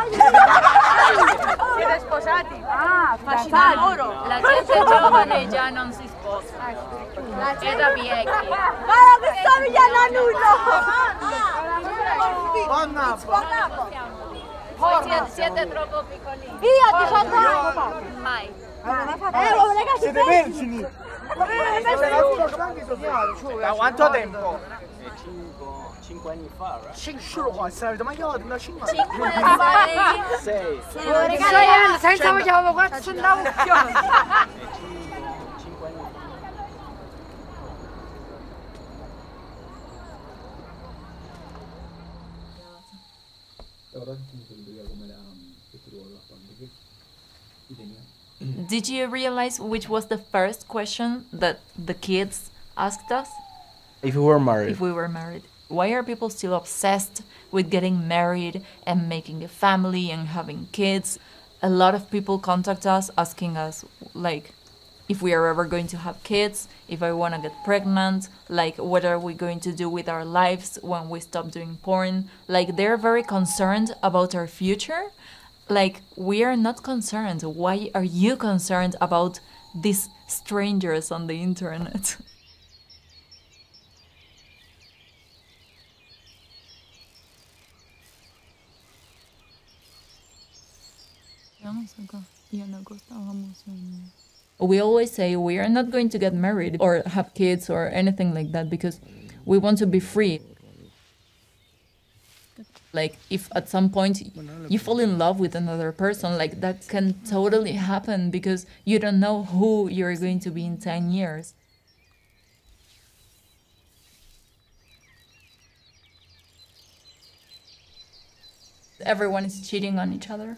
Siete sposati? Ah, facciamo loro. La gente giovane già non si sposa. È da vecchi. Guarda che somiglia all'annullo! Buon Siete, siete troppo piccolini. Via, diciotto anni! Mai. Siete vergini! Da quanto tempo? cinque anni fa. Cinque anni fa, ma io ho una cinque anni fa. cinque anni fa. sei. sei anni, senza che avevo quattro centavo. cinque anni fa. Did you realize which was the first question that the kids asked us? If we were married. If we were married. Why are people still obsessed with getting married and making a family and having kids? A lot of people contact us asking us, like, if we are ever going to have kids, if I want to get pregnant, like what are we going to do with our lives when we stop doing porn? Like they're very concerned about our future. Like we are not concerned. Why are you concerned about these strangers on the internet? We always say we are not going to get married or have kids or anything like that because we want to be free. Like, if at some point you fall in love with another person, like, that can totally happen because you don't know who you're going to be in ten years. Everyone is cheating on each other.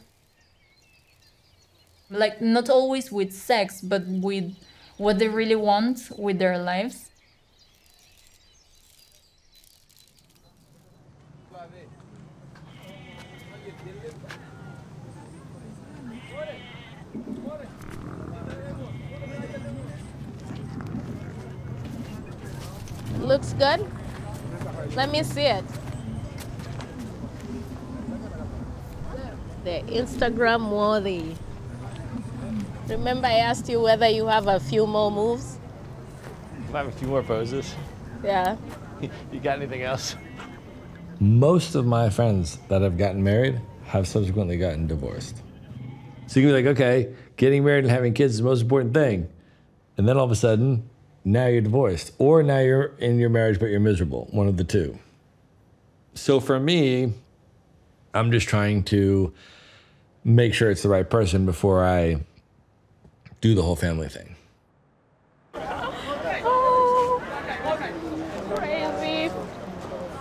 Like, not always with sex, but with what they really want with their lives. Looks good. Let me see it. The Instagram worthy. Remember I asked you whether you have a few more moves? I have a few more poses. Yeah. You got anything else? Most of my friends that have gotten married have subsequently gotten divorced. So you can be like, okay, getting married and having kids is the most important thing. And then all of a sudden, now you're divorced. Or now you're in your marriage, but you're miserable. One of the two. So for me, I'm just trying to make sure it's the right person before I do the whole family thing. Oh, crazy.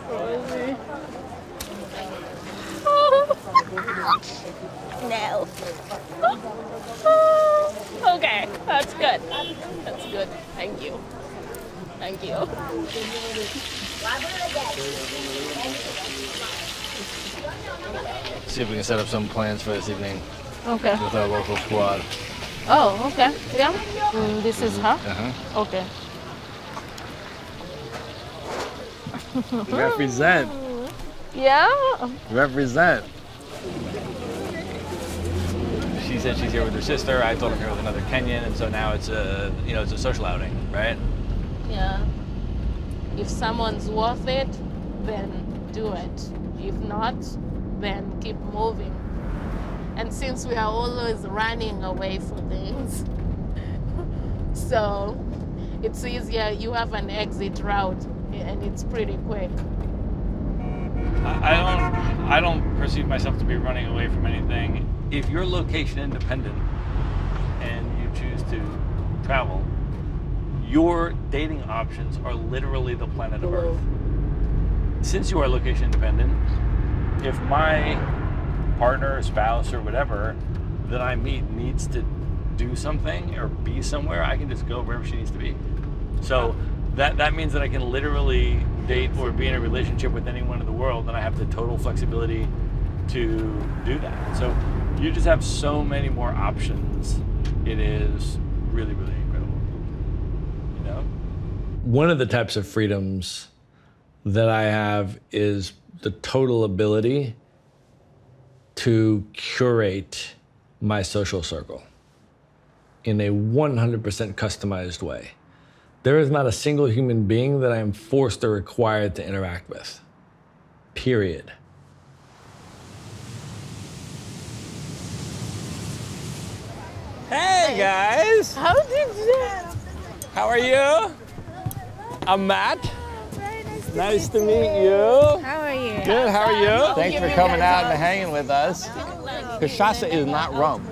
Crazy. Oh. No. Oh. Okay, that's good. That's good. Thank you. Thank you. See if we can set up some plans for this evening. Okay. With our local squad. Oh, okay. Yeah. Mm, this is her? Uh-huh. Okay. Represent. Yeah? Represent. She said she's here with her sister. I told her with another Kenyan, and so now it's a, you know, it's a social outing, right? Yeah. If someone's worth it, then do it. If not, then keep moving. And since we are always running away from things, so it's easier, you have an exit route and it's pretty quick. I don't, I don't perceive myself to be running away from anything. If you're location independent and you choose to travel, your dating options are literally the planet of Earth. Since you are location independent, if my partner, or spouse, or whatever that I meet needs to do something or be somewhere, I can just go wherever she needs to be. So that, that means that I can literally date or be in a relationship with anyone in the world, and I have the total flexibility to do that. So you just have so many more options. It is really, really incredible, you know? One of the types of freedoms that I have is the total ability to curate my social circle in a one hundred percent customized way. There is not a single human being that I am forced or required to interact with, period. Hey guys! How did you? How are you? I'm Matt. Nice to meet you. How are you? Good, how are you? Thanks for coming out and hanging with us. Cachaça is not rum.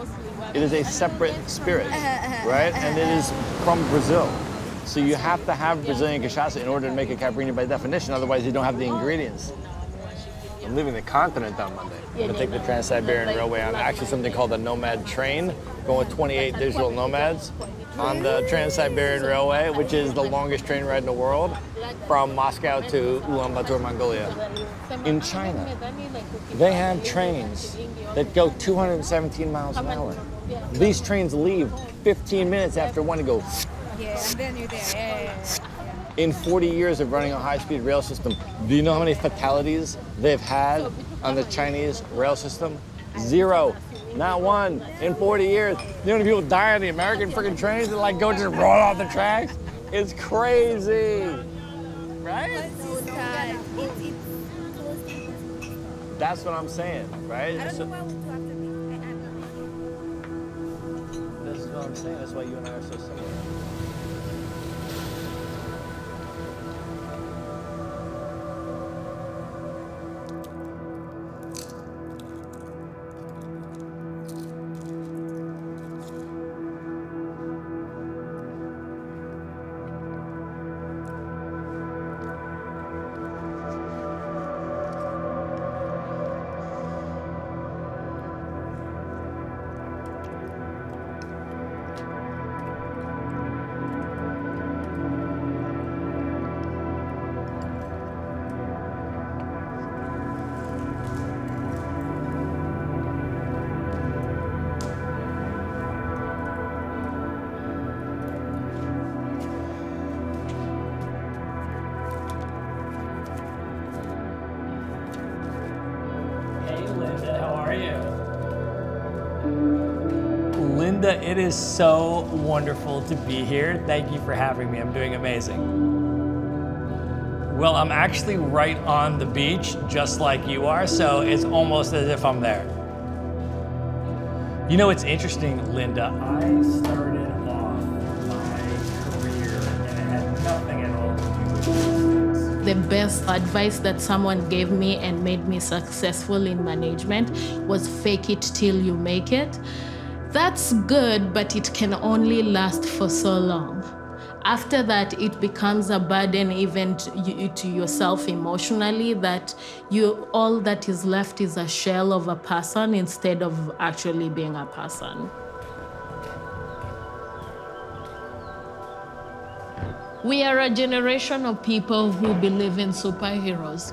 It is a separate spirit, right? And it is from Brazil. So you have to have Brazilian cachaça in order to make a caipirinha by definition, otherwise you don't have the ingredients. I'm leaving the continent on Monday. I'm gonna take the Trans-Siberian Railway on actually something called the Nomad Train, going with twenty-eight digital nomads on the Trans-Siberian Railway, which is the longest train ride in the world, from Moscow to Ulaanbaatar, Mongolia. In China, they have trains that go two hundred seventeen miles an hour. These trains leave fifteen minutes after one and go. In forty years of running a high-speed rail system, do you know how many fatalities they've had on the Chinese rail system? Zero. Not one in forty years. You know when people die on the American freaking trains and like go just roll off the tracks? It's crazy. Right? That's what I'm saying, right? So, I'm saying. That's why you and I are so similar. It is so wonderful to be here. Thank you for having me. I'm doing amazing. Well, I'm actually right on the beach, just like you are, so it's almost as if I'm there. You know, it's interesting, Linda. I started off my career and it had nothing at all to do with business. The best advice that someone gave me and made me successful in management was fake it till you make it. That's good, but it can only last for so long. After that, it becomes a burden even to, you, to yourself emotionally, that you all that is left is a shell of a person instead of actually being a person. We are a generation of people who believe in superheroes.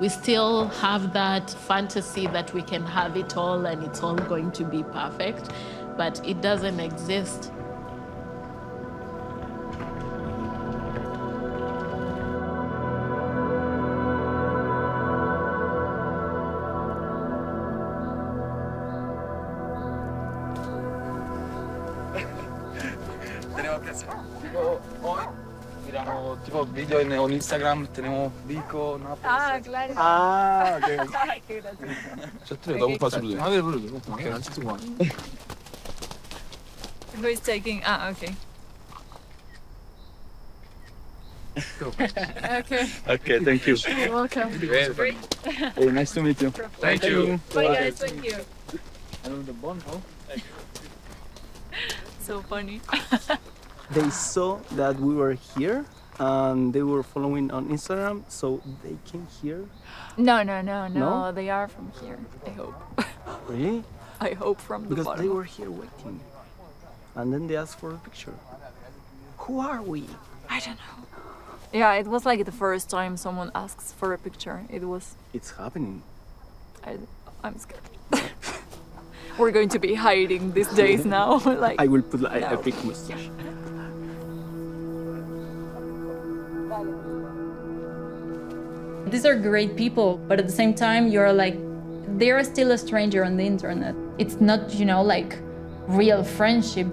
We still have that fantasy that we can have it all and it's all going to be perfect, but it doesn't exist. Tipo video en on Instagram tenemos Vico, Nápoles. Ah, claro. Ah, okay. Qué gracioso. Yo estoy dando un paso. A ver, who is taking? Ah, okay. okay. Okay, thank you. You're welcome. Great. Hey, nice to meet you. Thank, thank you. Bye guys, thank you. And the bonho. So funny. They saw that we were here. And they were following on Instagram, so they came here? No, no, no, no, no? They are from here, I hope. Really? I hope from the because bottom. Because they were here waiting. And then they asked for a picture. Who are we? I don't know. Yeah, it was like the first time someone asks for a picture. It was... It's happening. I, I'm scared. We're going to be hiding these days now. Like, I will put like, no. a big mustache. Yeah. These are great people, but at the same time, you're like, they're still a stranger on the internet. It's not, you know, like real friendship.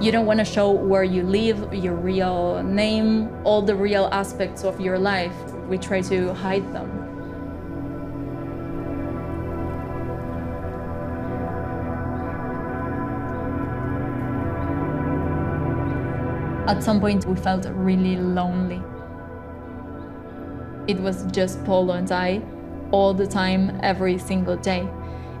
You don't want to show where you live, your real name, all the real aspects of your life. We try to hide them. At some point, we felt really lonely. It was just Paul and I all the time, every single day.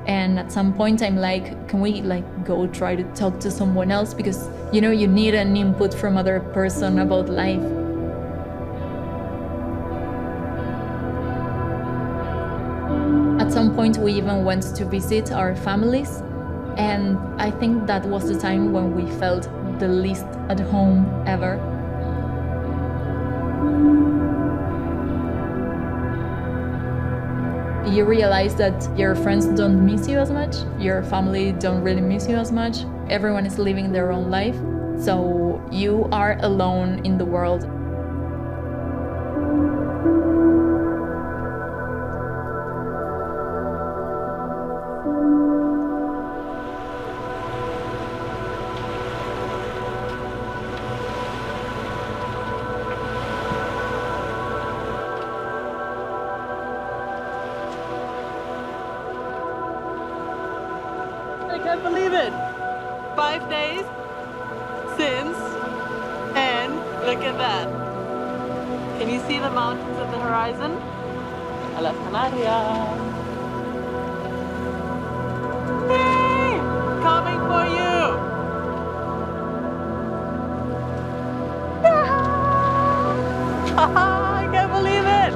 And at some point, I'm like, can we like go try to talk to someone else? Because, you know, you need an input from other person about life. At some point, we even went to visit our families. And I think that was the time when we felt the least at home ever. You realize that your friends don't miss you as much, your family don't really miss you as much, everyone is living their own life, so you are alone in the world. can't believe it. Five days since, and look at that. Can you see the mountains at the horizon? I love Canada. Coming for you! I can't believe it!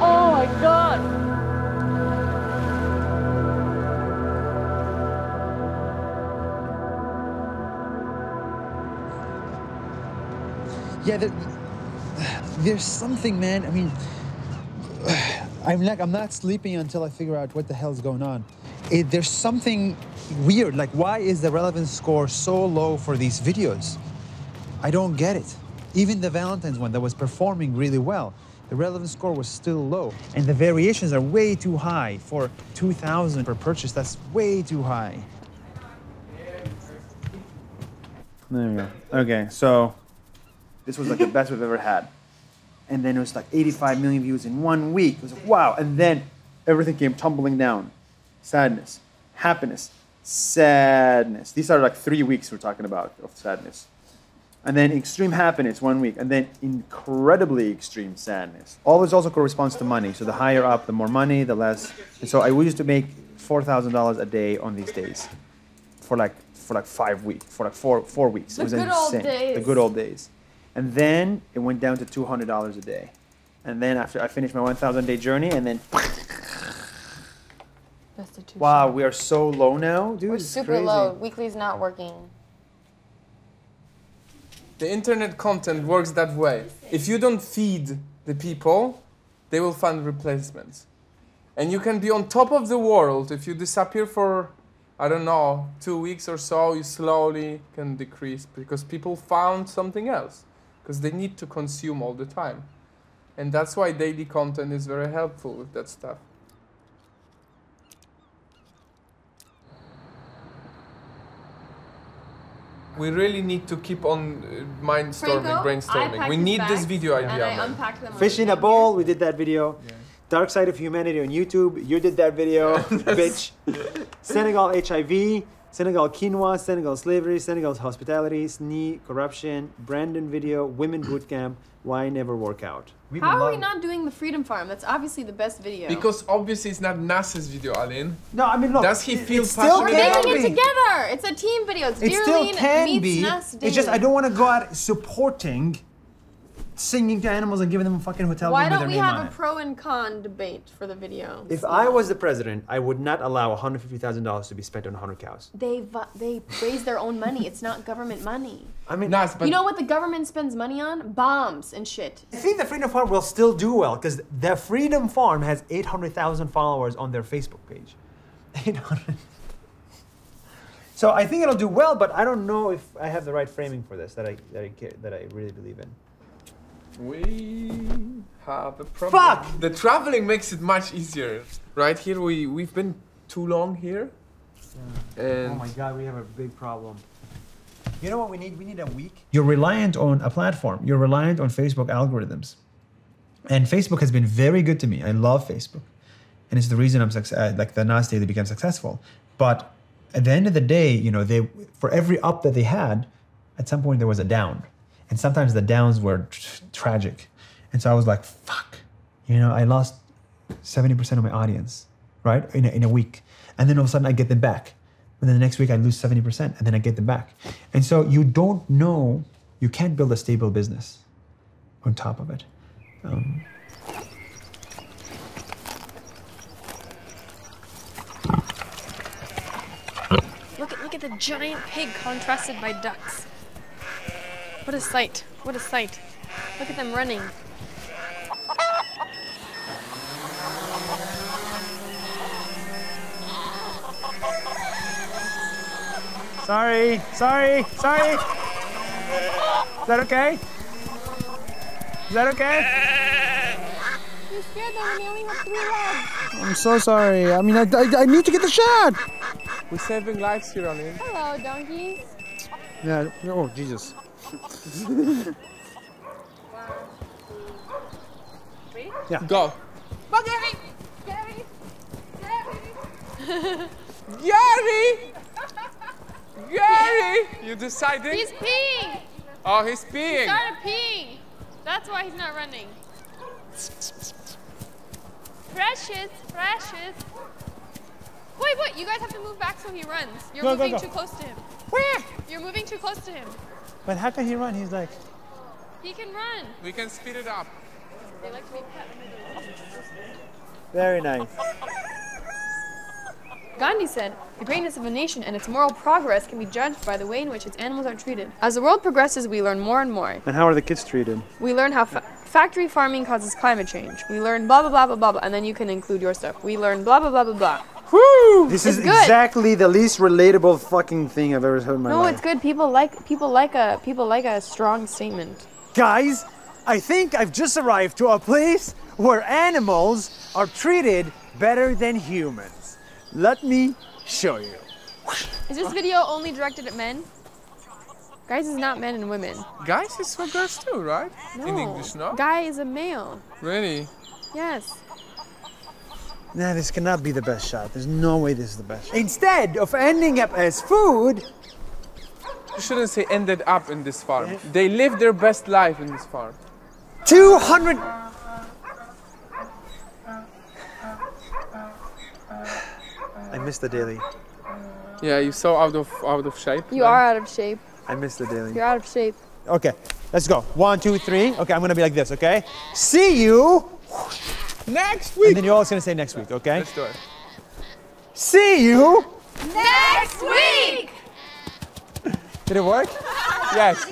Oh my God! Yeah, there, there's something, man. I mean, I'm like, I'm not sleeping until I figure out what the hell's going on. It, there's something weird, like why is the relevance score so low for these videos? I don't get it. Even the Valentine's one that was performing really well, the relevance score was still low. And the variations are way too high for two thousand per purchase. That's way too high. There we go. Okay, so this was like the best we've ever had. And then it was like eighty-five million views in one week. It was like, wow. And then everything came tumbling down. Sadness, happiness, sadness. These are like three weeks we're talking about of sadness. And then extreme happiness, one week. And then incredibly extreme sadness. All this also corresponds to money. So the higher up, the more money, the less. And so I used to make four thousand dollars a day on these days for like, for like five weeks, for like four, four weeks. The it was good insane. Old days. The good old days. And then it went down to two hundred dollars a day. And then after I finished my one thousand day journey, and then. Wow, we are so low now, dude. We're super crazy. Low. Weekly's not working. The internet content works that way. If you don't feed the people, they will find replacements. And you can be on top of the world. If you disappear for, I don't know, two weeks or so, you slowly can decrease because people found something else because they need to consume all the time. And that's why daily content is very helpful with that stuff. We really need to keep on mindstorming, Franco, brainstorming. We need this video idea. I Fish in a bowl, we did that video. Yeah. Dark Side of Humanity on YouTube, you did that video, bitch. Senegal H I V, Senegal Quinoa, Senegal Slavery, Senegal's Hospitality, S N E, Corruption, Brandon Video, Women Bootcamp, Why Never Work Out. We've How are we not doing the Freedom Farm? That's obviously the best video. Because obviously it's not Nas's video, Aline. No, I mean, look. Does he feel passionate? We're doing it together. It's a team video. It's Dear Aline meets Nas Daily. It's just I don't want to go out supporting singing to animals and giving them a fucking hotel room. Why don't we have a pro and con debate for the video? If I was the president, I would not allow one hundred fifty thousand dollars to be spent on one hundred cows. They they raise their own money. It's not government money. I mean, nice, but you know what the government spends money on? Bombs and shit. I think the Freedom Farm will still do well because the Freedom Farm has eight hundred thousand followers on their Facebook page. eight hundred. So I think it'll do well, but I don't know if I have the right framing for this that I that I care, that I really believe in. We have a problem. Fuck! The traveling makes it much easier. Right here, we, we've been too long here. Yeah. And oh my God, we have a big problem. You know what we need? We need a week. You're reliant on a platform. You're reliant on Facebook algorithms. And Facebook has been very good to me. I love Facebook. And it's the reason I'm like the Nas Daily became successful. But at the end of the day, you know, they for every up that they had, at some point there was a down. And sometimes the downs were tr tragic. And so I was like, fuck, you know, I lost seventy percent of my audience, right? In a, in a week. And then all of a sudden I get them back. And then the next week I lose seventy percent and then I get them back. And so you don't know, you can't build a stable business on top of it. Um, look at, look at the giant pig contrasted by ducks. What a sight, what a sight. Look at them running. Sorry, sorry, sorry. Is that okay? Is that okay? You scared them when they only have three legs. I'm so sorry. I mean, I, I, I need to get the shot. We're saving lives here, Aline. Hello, donkeys. Yeah, oh, Jesus. Yeah. Go. Go, Gary! Gary! Gary! Gary! Gary! You decided? He's peeing! Oh, he's peeing! He started peeing! That's why he's not running. Precious, precious. Wait, wait, you guys have to move back so he runs. You're go, moving go, go. too close to him. Where? You're moving too close to him. But how can he run? He's like... He can run. We can speed it up. They like to be pet. Very nice. Gandhi said, the greatness of a nation and its moral progress can be judged by the way in which its animals are treated. As the world progresses, we learn more and more. And how are the kids treated? We learn how fa factory farming causes climate change. We learn blah, blah, blah, blah, blah, blah, and then you can include your stuff. We learn blah, blah, blah, blah, blah. Woo! This is exactly the least relatable fucking thing I've ever heard in my life. No, it's good. People like, people like a, people like a strong statement. Guys, I think I've just arrived to a place where animals are treated better than humans. Let me show you. Is this video only directed at men? Guys is not men and women. Guys is for girls too, right? No. In English, no? Guy is a male. Really? Yes. Nah, this cannot be the best shot. There's no way this is the best shot. Instead of ending up as food... You shouldn't say ended up in this farm. Yeah. They live their best life in this farm. two hundred... I missed the daily. Yeah, you're so out of out of shape. You man. are out of shape. I missed the daily. You're out of shape. Okay, let's go. One, two, three. Okay, I'm gonna be like this. Okay. See you next week. And then you're always gonna say next week. Okay. Let's do it. See you next week. Did it work? Yes.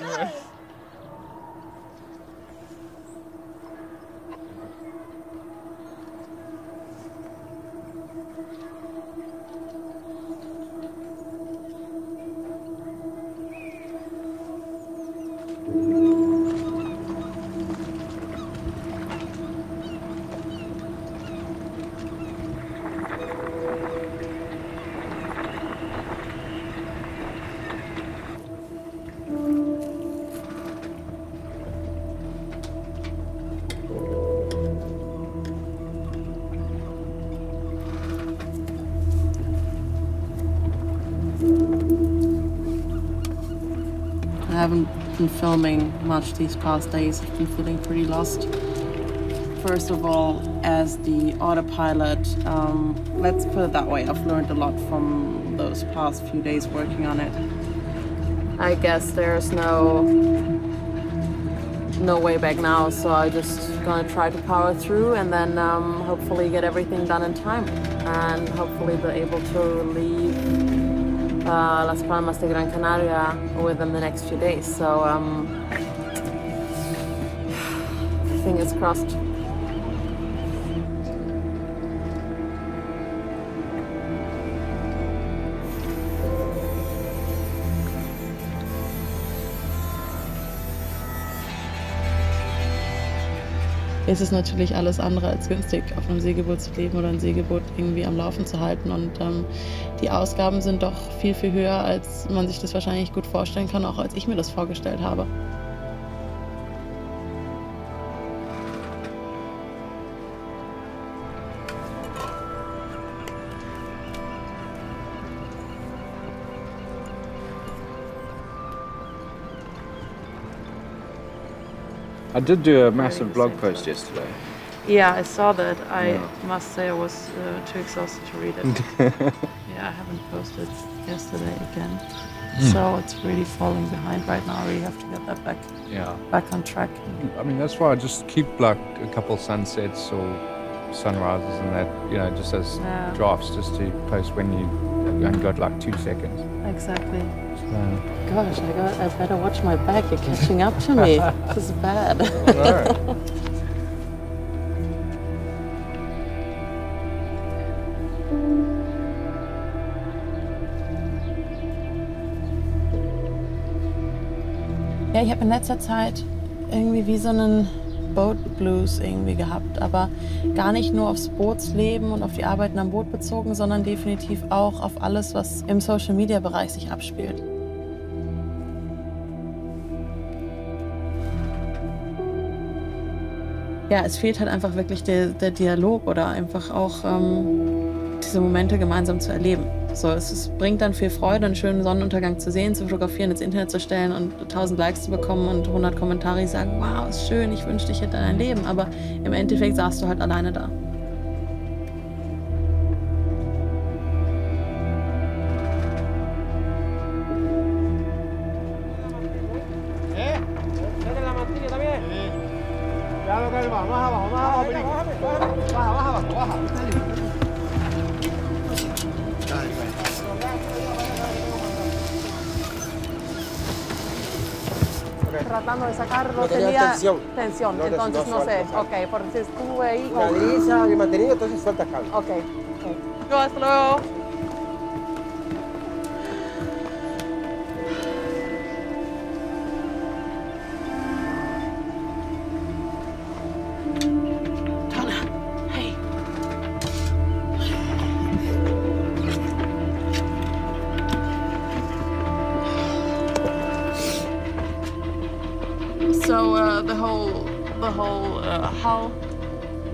Filming much these past days, I've been feeling pretty lost. First of all, as the autopilot, um, let's put it that way, I've learned a lot from those past few days working on it. I guess there's no no way back now, so I'm just gonna try to power through and then um, hopefully get everything done in time and hopefully be able to leave Uh, Las Palmas de Gran Canaria within the next few days. So, um, fingers crossed. Es ist natürlich alles andere als günstig, auf einem Segelboot zu leben oder ein Segelboot irgendwie am Laufen zu halten. Und ähm, die Ausgaben sind doch viel, viel höher, als man sich das wahrscheinlich gut vorstellen kann, auch als ich mir das vorgestellt habe. I did do a massive blog post yesterday. Yeah, I saw that. I yeah. must say I was uh, too exhausted to read it. Yeah, I haven't posted yesterday again. Mm. So it's really falling behind right now. We have to get that back, yeah. back on track. I mean, that's why I just keep like a couple sunsets or sunrises and that, you know, just as yeah. drafts, just to post when you only got like two seconds. Exactly. So. Gosh, I, got, I better watch my back. You're catching up to me. This is bad. All right. Ja, ich habe in letzter Zeit irgendwie wie so einen Boat Blues irgendwie gehabt, aber gar nicht nur aufs Bootsleben und auf die Arbeiten am Boot bezogen, sondern definitiv auch auf alles, was im Social-Media-Bereich sich abspielt. Ja, es fehlt halt einfach wirklich der, der Dialog oder einfach auch ähm, diese Momente gemeinsam zu erleben. So, es, es bringt dann viel Freude, einen schönen Sonnenuntergang zu sehen, zu fotografieren, ins Internet zu stellen und tausend Likes zu bekommen und hundert Kommentare, die sagen, wow, ist schön, ich wünschte, ich hätte ein Leben. Aber im Endeffekt saßt du halt alleine da. Tratando de sacar, no tenía tensión, tensión. No, entonces no, no sé, suelta, ok, porque estuve ahí con... Una lisa, bien mantenido, entonces suelta el cable. Ok, ok. Yo, hasta luego.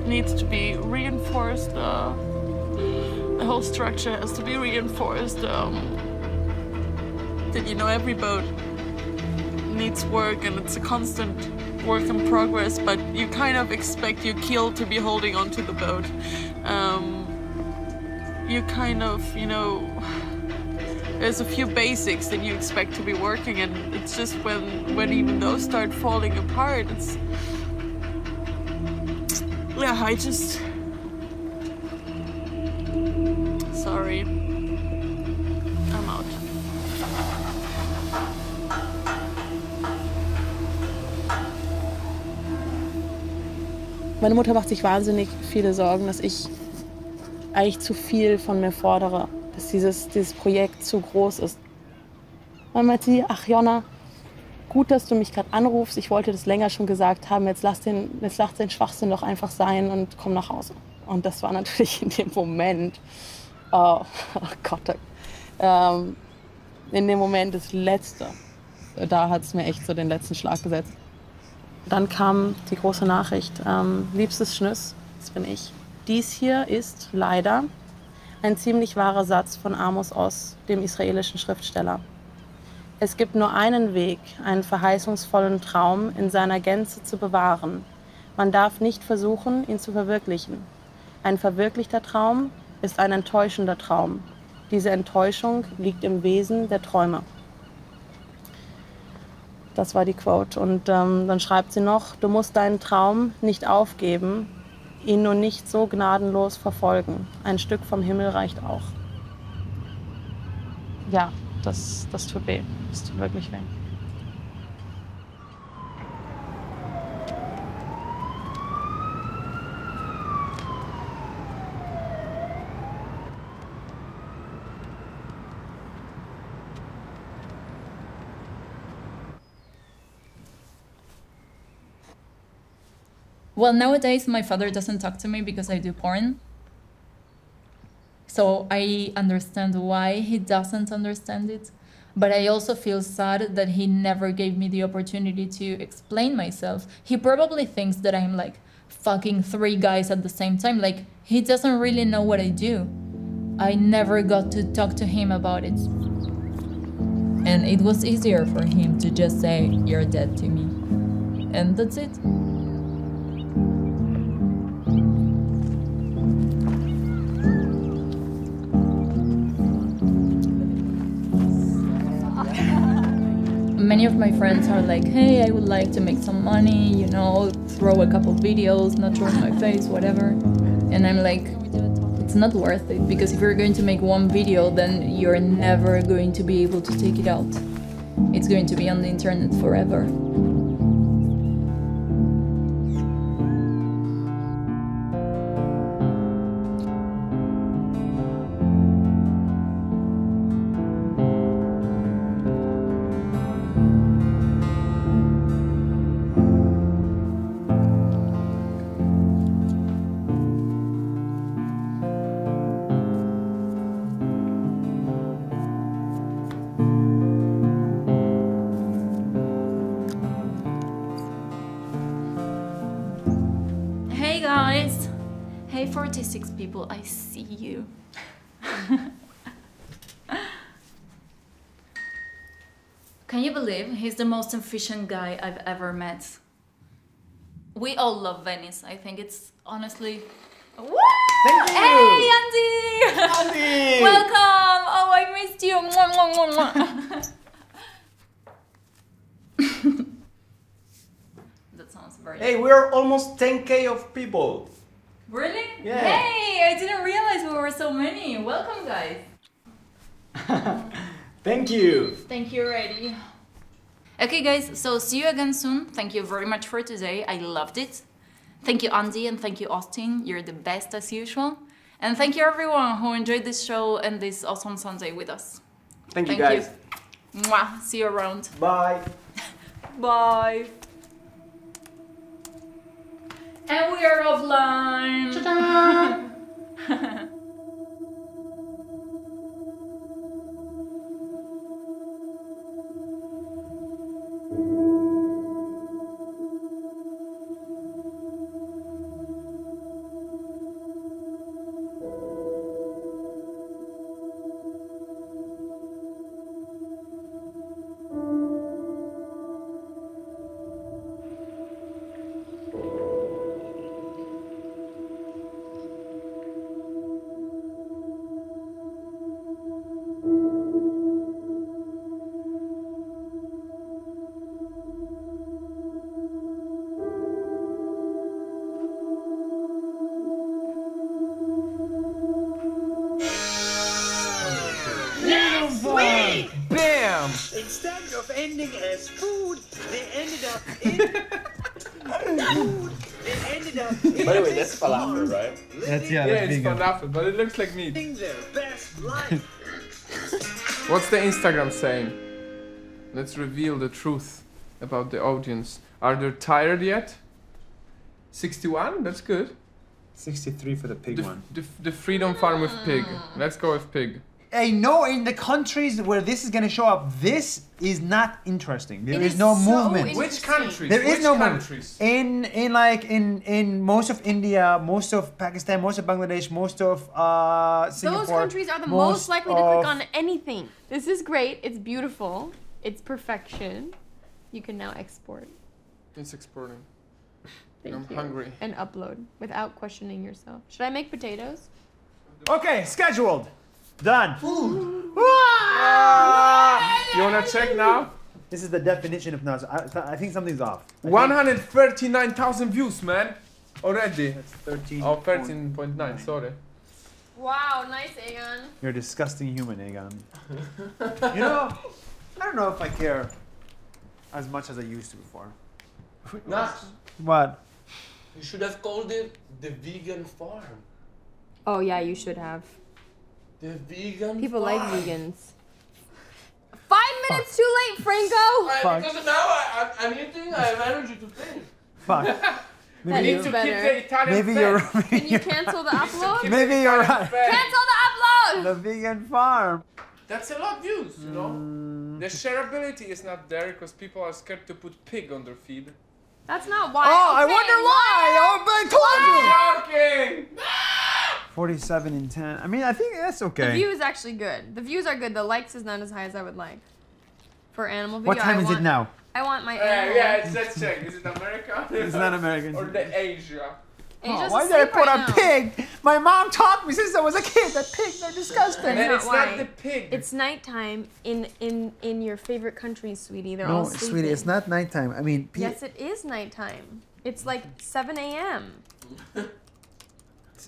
Needs to be reinforced, uh, the whole structure has to be reinforced. Um, that, you know, every boat needs work and it's a constant work in progress, but you kind of expect your keel to be holding onto the boat. Um, you kind of, you know, there's a few basics that you expect to be working, and it's just when, when even those start falling apart, it's... Yeah, I just... Sorry. I'm out. Meine Mutter macht sich wahnsinnig viele Sorgen, dass ich eigentlich zu viel von mir fordere, dass dieses, dieses Projekt zu groß ist. Dann meint sie, ach Jonna, gut, dass du mich gerade anrufst. Ich wollte das länger schon gesagt haben. Jetzt lass den, jetzt lass den Schwachsinn doch einfach sein und komm nach Hause. Und das war natürlich in dem Moment, oh, oh Gott, ähm, in dem Moment das Letzte. Da hat es mir echt so den letzten Schlag gesetzt. Dann kam die große Nachricht. Ähm, liebstes Schnüss, das bin ich. Dies hier ist leider ein ziemlich wahrer Satz von Amos Oz, dem israelischen Schriftsteller. Es gibt nur einen Weg, einen verheißungsvollen Traum in seiner Gänze zu bewahren. Man darf nicht versuchen, ihn zu verwirklichen. Ein verwirklichter Traum ist ein enttäuschender Traum. Diese Enttäuschung liegt im Wesen der Träume. Das war die Quote. Und ähm, dann schreibt sie noch, du musst deinen Traum nicht aufgeben, ihn nur nicht so gnadenlos verfolgen. Ein Stück vom Himmel reicht auch. Ja. Das, das tut weh. Das tut wirklich weh. Well, nowadays my father doesn't talk to me because I do porn. So I understand why he doesn't understand it, but I also feel sad that he never gave me the opportunity to explain myself. He probably thinks that I'm like fucking three guys at the same time. Like, he doesn't really know what I do. I never got to talk to him about it. And it was easier for him to just say, "You're dead" to me. And that's it. Many of my friends are like, hey, I would like to make some money, you know, throw a couple videos, not show my face, whatever. And I'm like, it's not worth it, because if you're going to make one video, then you're never going to be able to take it out. It's going to be on the internet forever. forty-six people, I see you. Can you believe he's the most efficient guy I've ever met? We all love Venice. I think it's honestly... Woo! Thank you! Hey, Andy! Andy! Welcome! Oh, I missed you! Mwah, mwah, mwah, mwah. That sounds very... Hey, we're almost ten K of people! Really? Yeah. Hey, I didn't realize we were so many! Welcome, guys! Thank you! Thank you, Reddy. Okay, guys, so see you again soon. Thank you very much for today. I loved it. Thank you, Andy, and thank you, Austin. You're the best as usual. And thank you, everyone who enjoyed this show and this awesome Sunday with us. Thank, thank you, guys. You. Mwah. See you around. Bye. Bye. And we are offline. Ta-da! Instead of ending as food, they ended up in food. They ended up in By the way, that's falafel, right? That's, yeah, yeah that's it's falafel, but it looks like meat. Their best life. What's the Instagram saying? Let's reveal the truth about the audience. Are they tired yet? sixty-one? That's good. sixty-three for the pig the, one. The, the Freedom Farm with pig. Let's go with pig. I know in the countries where this is going to show up, this is not interesting. There is, is no so movement. Which countries? There is Which no countries? movement. In in like in in most of India, most of Pakistan, most of Bangladesh, most of uh, Singapore. Those countries are the most, most likely to click on anything. This is great. It's beautiful. It's perfection. You can now export. It's exporting. Thank I'm you. hungry. And upload without questioning yourself. Should I make potatoes? Okay, scheduled. Done. Food. You wanna check now? This is the definition of Nas. I, I think something's off. one hundred thirty-nine thousand views, man, already. That's thirteen. Oh, thirteen point nine. Sorry. Wow, nice, Aegon. You're a disgusting human, Aegon. You know, I don't know if I care as much as I used to before. Nas. What? You should have called it the vegan farm. Oh yeah, you should have. The vegan People farm. like vegans. Five minutes Fuck. too late, Franco! I, because now I, I, I'm eating, I have energy to think. Fuck. Maybe we need to better. keep the Italian Maybe you're right. Can you cancel the upload? Maybe the you're right. Fed. Cancel the upload! The vegan farm. That's a lot of views, you know? Mm. The shareability is not there because people are scared to put pig on their feed. That's not why. Oh, okay. I wonder why! I told you! Joking! forty-seven and ten. I mean, I think that's okay. The view is actually good. The views are good. The likes is not as high as I would like. For animal video. What time I is want, it now? I want my uh, animal. Yeah, it's, let's check. Is it America? It's not American. Or the Asia. Oh, why did I put right a now. pig? My mom taught me since I was a kid that pigs are disgusting. And not it's why. not the pig. It's nighttime in in in your favorite countries, sweetie. They're no, all sleeping. No, sweetie, it's not nighttime. I mean. Yes, it is nighttime. It's like seven A M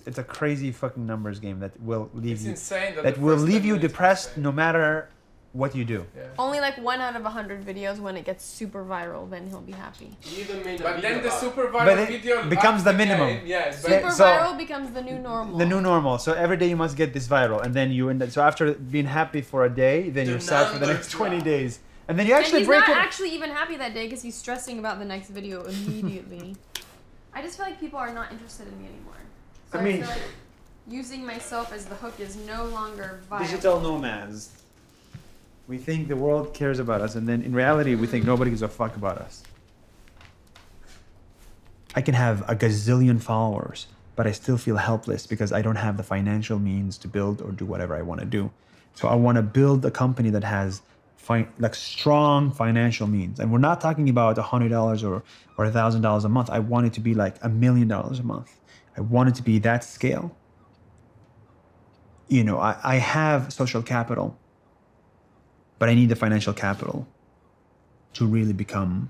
It's a crazy fucking numbers game that will leave it's you insane that, that will leave you depressed insane. no matter what you do. Yeah. Only like one out of a hundred videos when it gets super viral, then he'll be happy. But then the super viral but video becomes the minimum. Yes, super yeah, so viral becomes the new normal. The new normal. So every day you must get this viral, and then you end up. So after being happy for a day, then the you're sad for the next twenty up. days, and then you actually and he's break not it. actually even happy that day because he's stressing about the next video immediately. I just feel like people are not interested in me anymore. So I mean, I feel like using myself as the hook is no longer viable. Digital nomads. We think the world cares about us, and then in reality, we think nobody gives a fuck about us. I can have a gazillion followers, but I still feel helpless because I don't have the financial means to build or do whatever I want to do. So I want to build a company that has fi- like strong financial means. And we're not talking about one hundred dollars or, or one thousand dollars a month. I want it to be like a million dollars a month. I want it to be that scale. You know, I, I have social capital, but I need the financial capital to really become,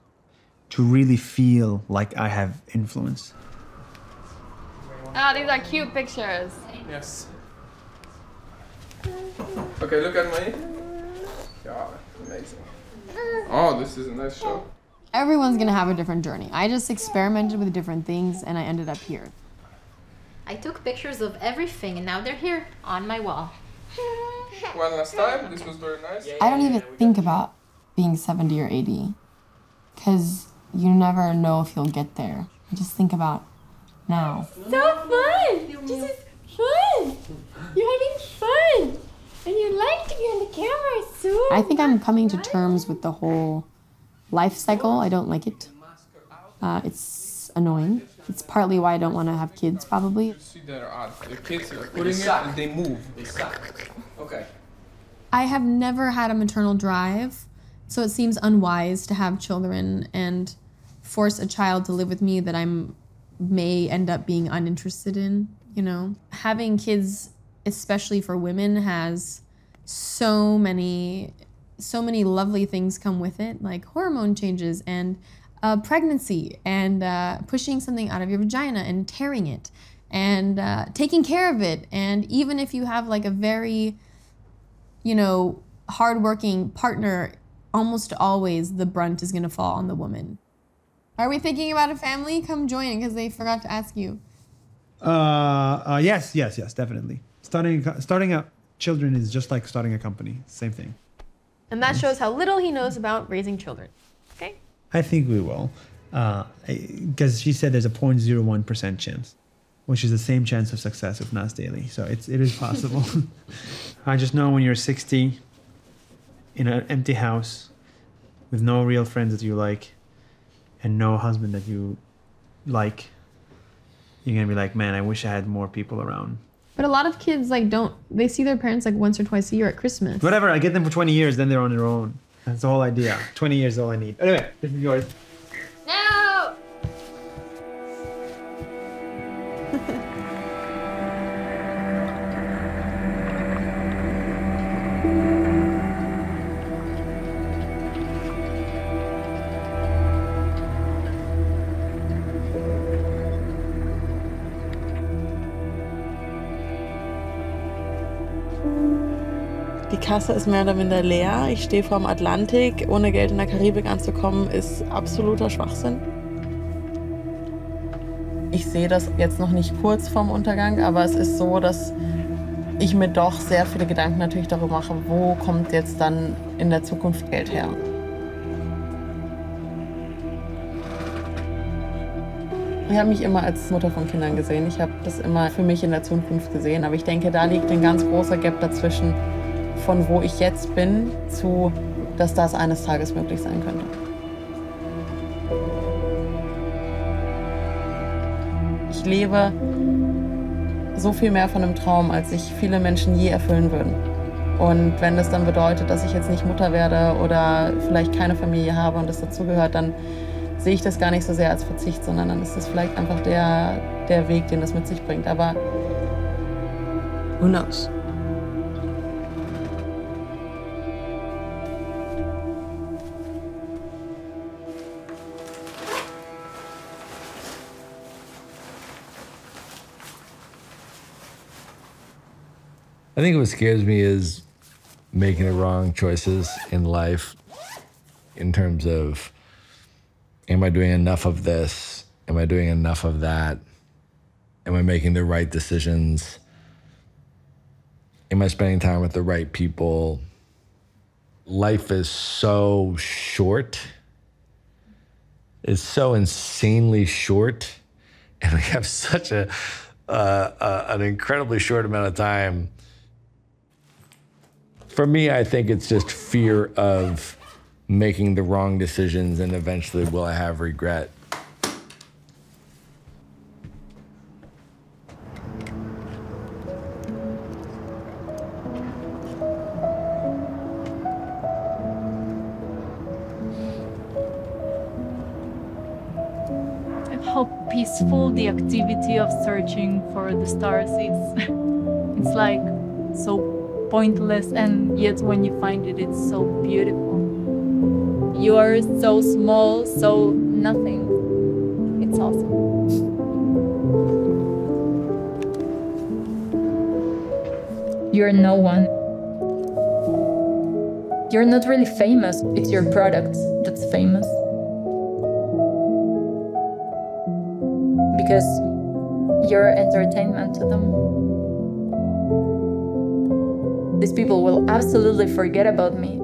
to really feel like I have influence. Ah, these are cute pictures. Yes. Okay, look at my... Yeah, amazing. Oh, this is a nice shot. Everyone's gonna have a different journey. I just experimented with different things and I ended up here. I took pictures of everything and now they're here on my wall. One last time, this was very nice. I don't even think about being seventy or eighty because you never know if you'll get there. I just think about now. So fun! This is fun! You're having fun! And you like to be on the camera soon. I think I'm coming to terms with the whole life cycle. I don't like it. Uh, it's annoying. It's partly why I don't want to have kids, probably. You see that are the kids are putting it and they move. They suck. Okay. I have never had a maternal drive, so it seems unwise to have children and force a child to live with me that I'm may end up being uninterested in, you know? Having kids, especially for women, has so many, so many lovely things come with it, like hormone changes and uh, pregnancy and uh, pushing something out of your vagina and tearing it and uh, taking care of it. And even if you have like a very, you know, hardworking partner, almost always the brunt is gonna fall on the woman. Are we thinking about a family? Come join, because they forgot to ask you. Uh, uh, yes, yes, yes, definitely. Starting starting up children is just like starting a company, same thing. And that shows how little he knows about raising children, okay? I think we will, because uh, she said there's a zero point zero one percent chance, which is the same chance of success with Nas Daily, so it's, it is possible. I just know when you're sixty, in an empty house, with no real friends that you like, and no husband that you like, you're gonna be like, man, I wish I had more people around. But a lot of kids like don't, they see their parents like once or twice a year at Christmas. Whatever, I get them for twenty years, then they're on their own. That's the whole idea. twenty years is all I need. Anyway, this is yours. No! Die Kasse ist mehr oder minder leer. Ich stehe vorm Atlantik. Ohne Geld in der Karibik anzukommen, ist absoluter Schwachsinn. Ich sehe das jetzt noch nicht kurz vorm Untergang, aber es ist so, dass ich mir doch sehr viele Gedanken natürlich darüber mache, wo kommt jetzt dann in der Zukunft Geld her. Ich habe mich immer als Mutter von Kindern gesehen. Ich habe das immer für mich in der Zukunft gesehen. Aber ich denke, da liegt ein ganz großer Gap dazwischen, von wo ich jetzt bin, zu, dass das eines Tages möglich sein könnte. Ich lebe so viel mehr von einem Traum, als sich viele Menschen je erfüllen würden. Und wenn das dann bedeutet, dass ich jetzt nicht Mutter werde oder vielleicht keine Familie habe und das dazugehört, dann sehe ich das gar nicht so sehr als Verzicht, sondern dann ist das vielleicht einfach der, der Weg, den das mit sich bringt. Aber who knows? I think what scares me is making the wrong choices in life in terms of, am I doing enough of this? Am I doing enough of that? Am I making the right decisions? Am I spending time with the right people? Life is so short. It's so insanely short. And we have such a, uh, uh, an incredibly short amount of time. For me, I think it's just fear of making the wrong decisions and eventually will I have regret. how peaceful the activity of searching for the stars is. It's like so pointless, and yet when you find it, it's so beautiful. You are so small, so nothing. It's awesome. You're no one. You're not really famous. It's your product that's famous. Because you're entertainment to them. These people will absolutely forget about me.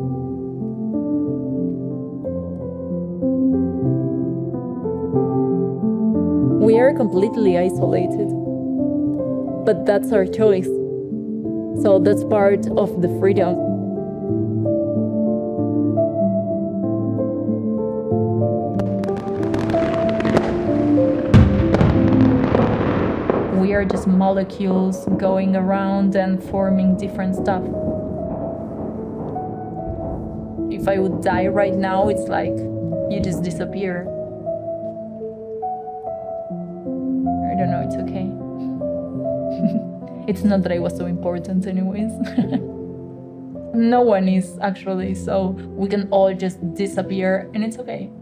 We are completely isolated, but that's our choice. So that's part of the freedom. We are just molecules going around and forming different stuff. If I would die right now, it's like you just disappear. I don't know, it's okay. It's not that I was so important anyways. No one is actually, so we can all just disappear and it's okay.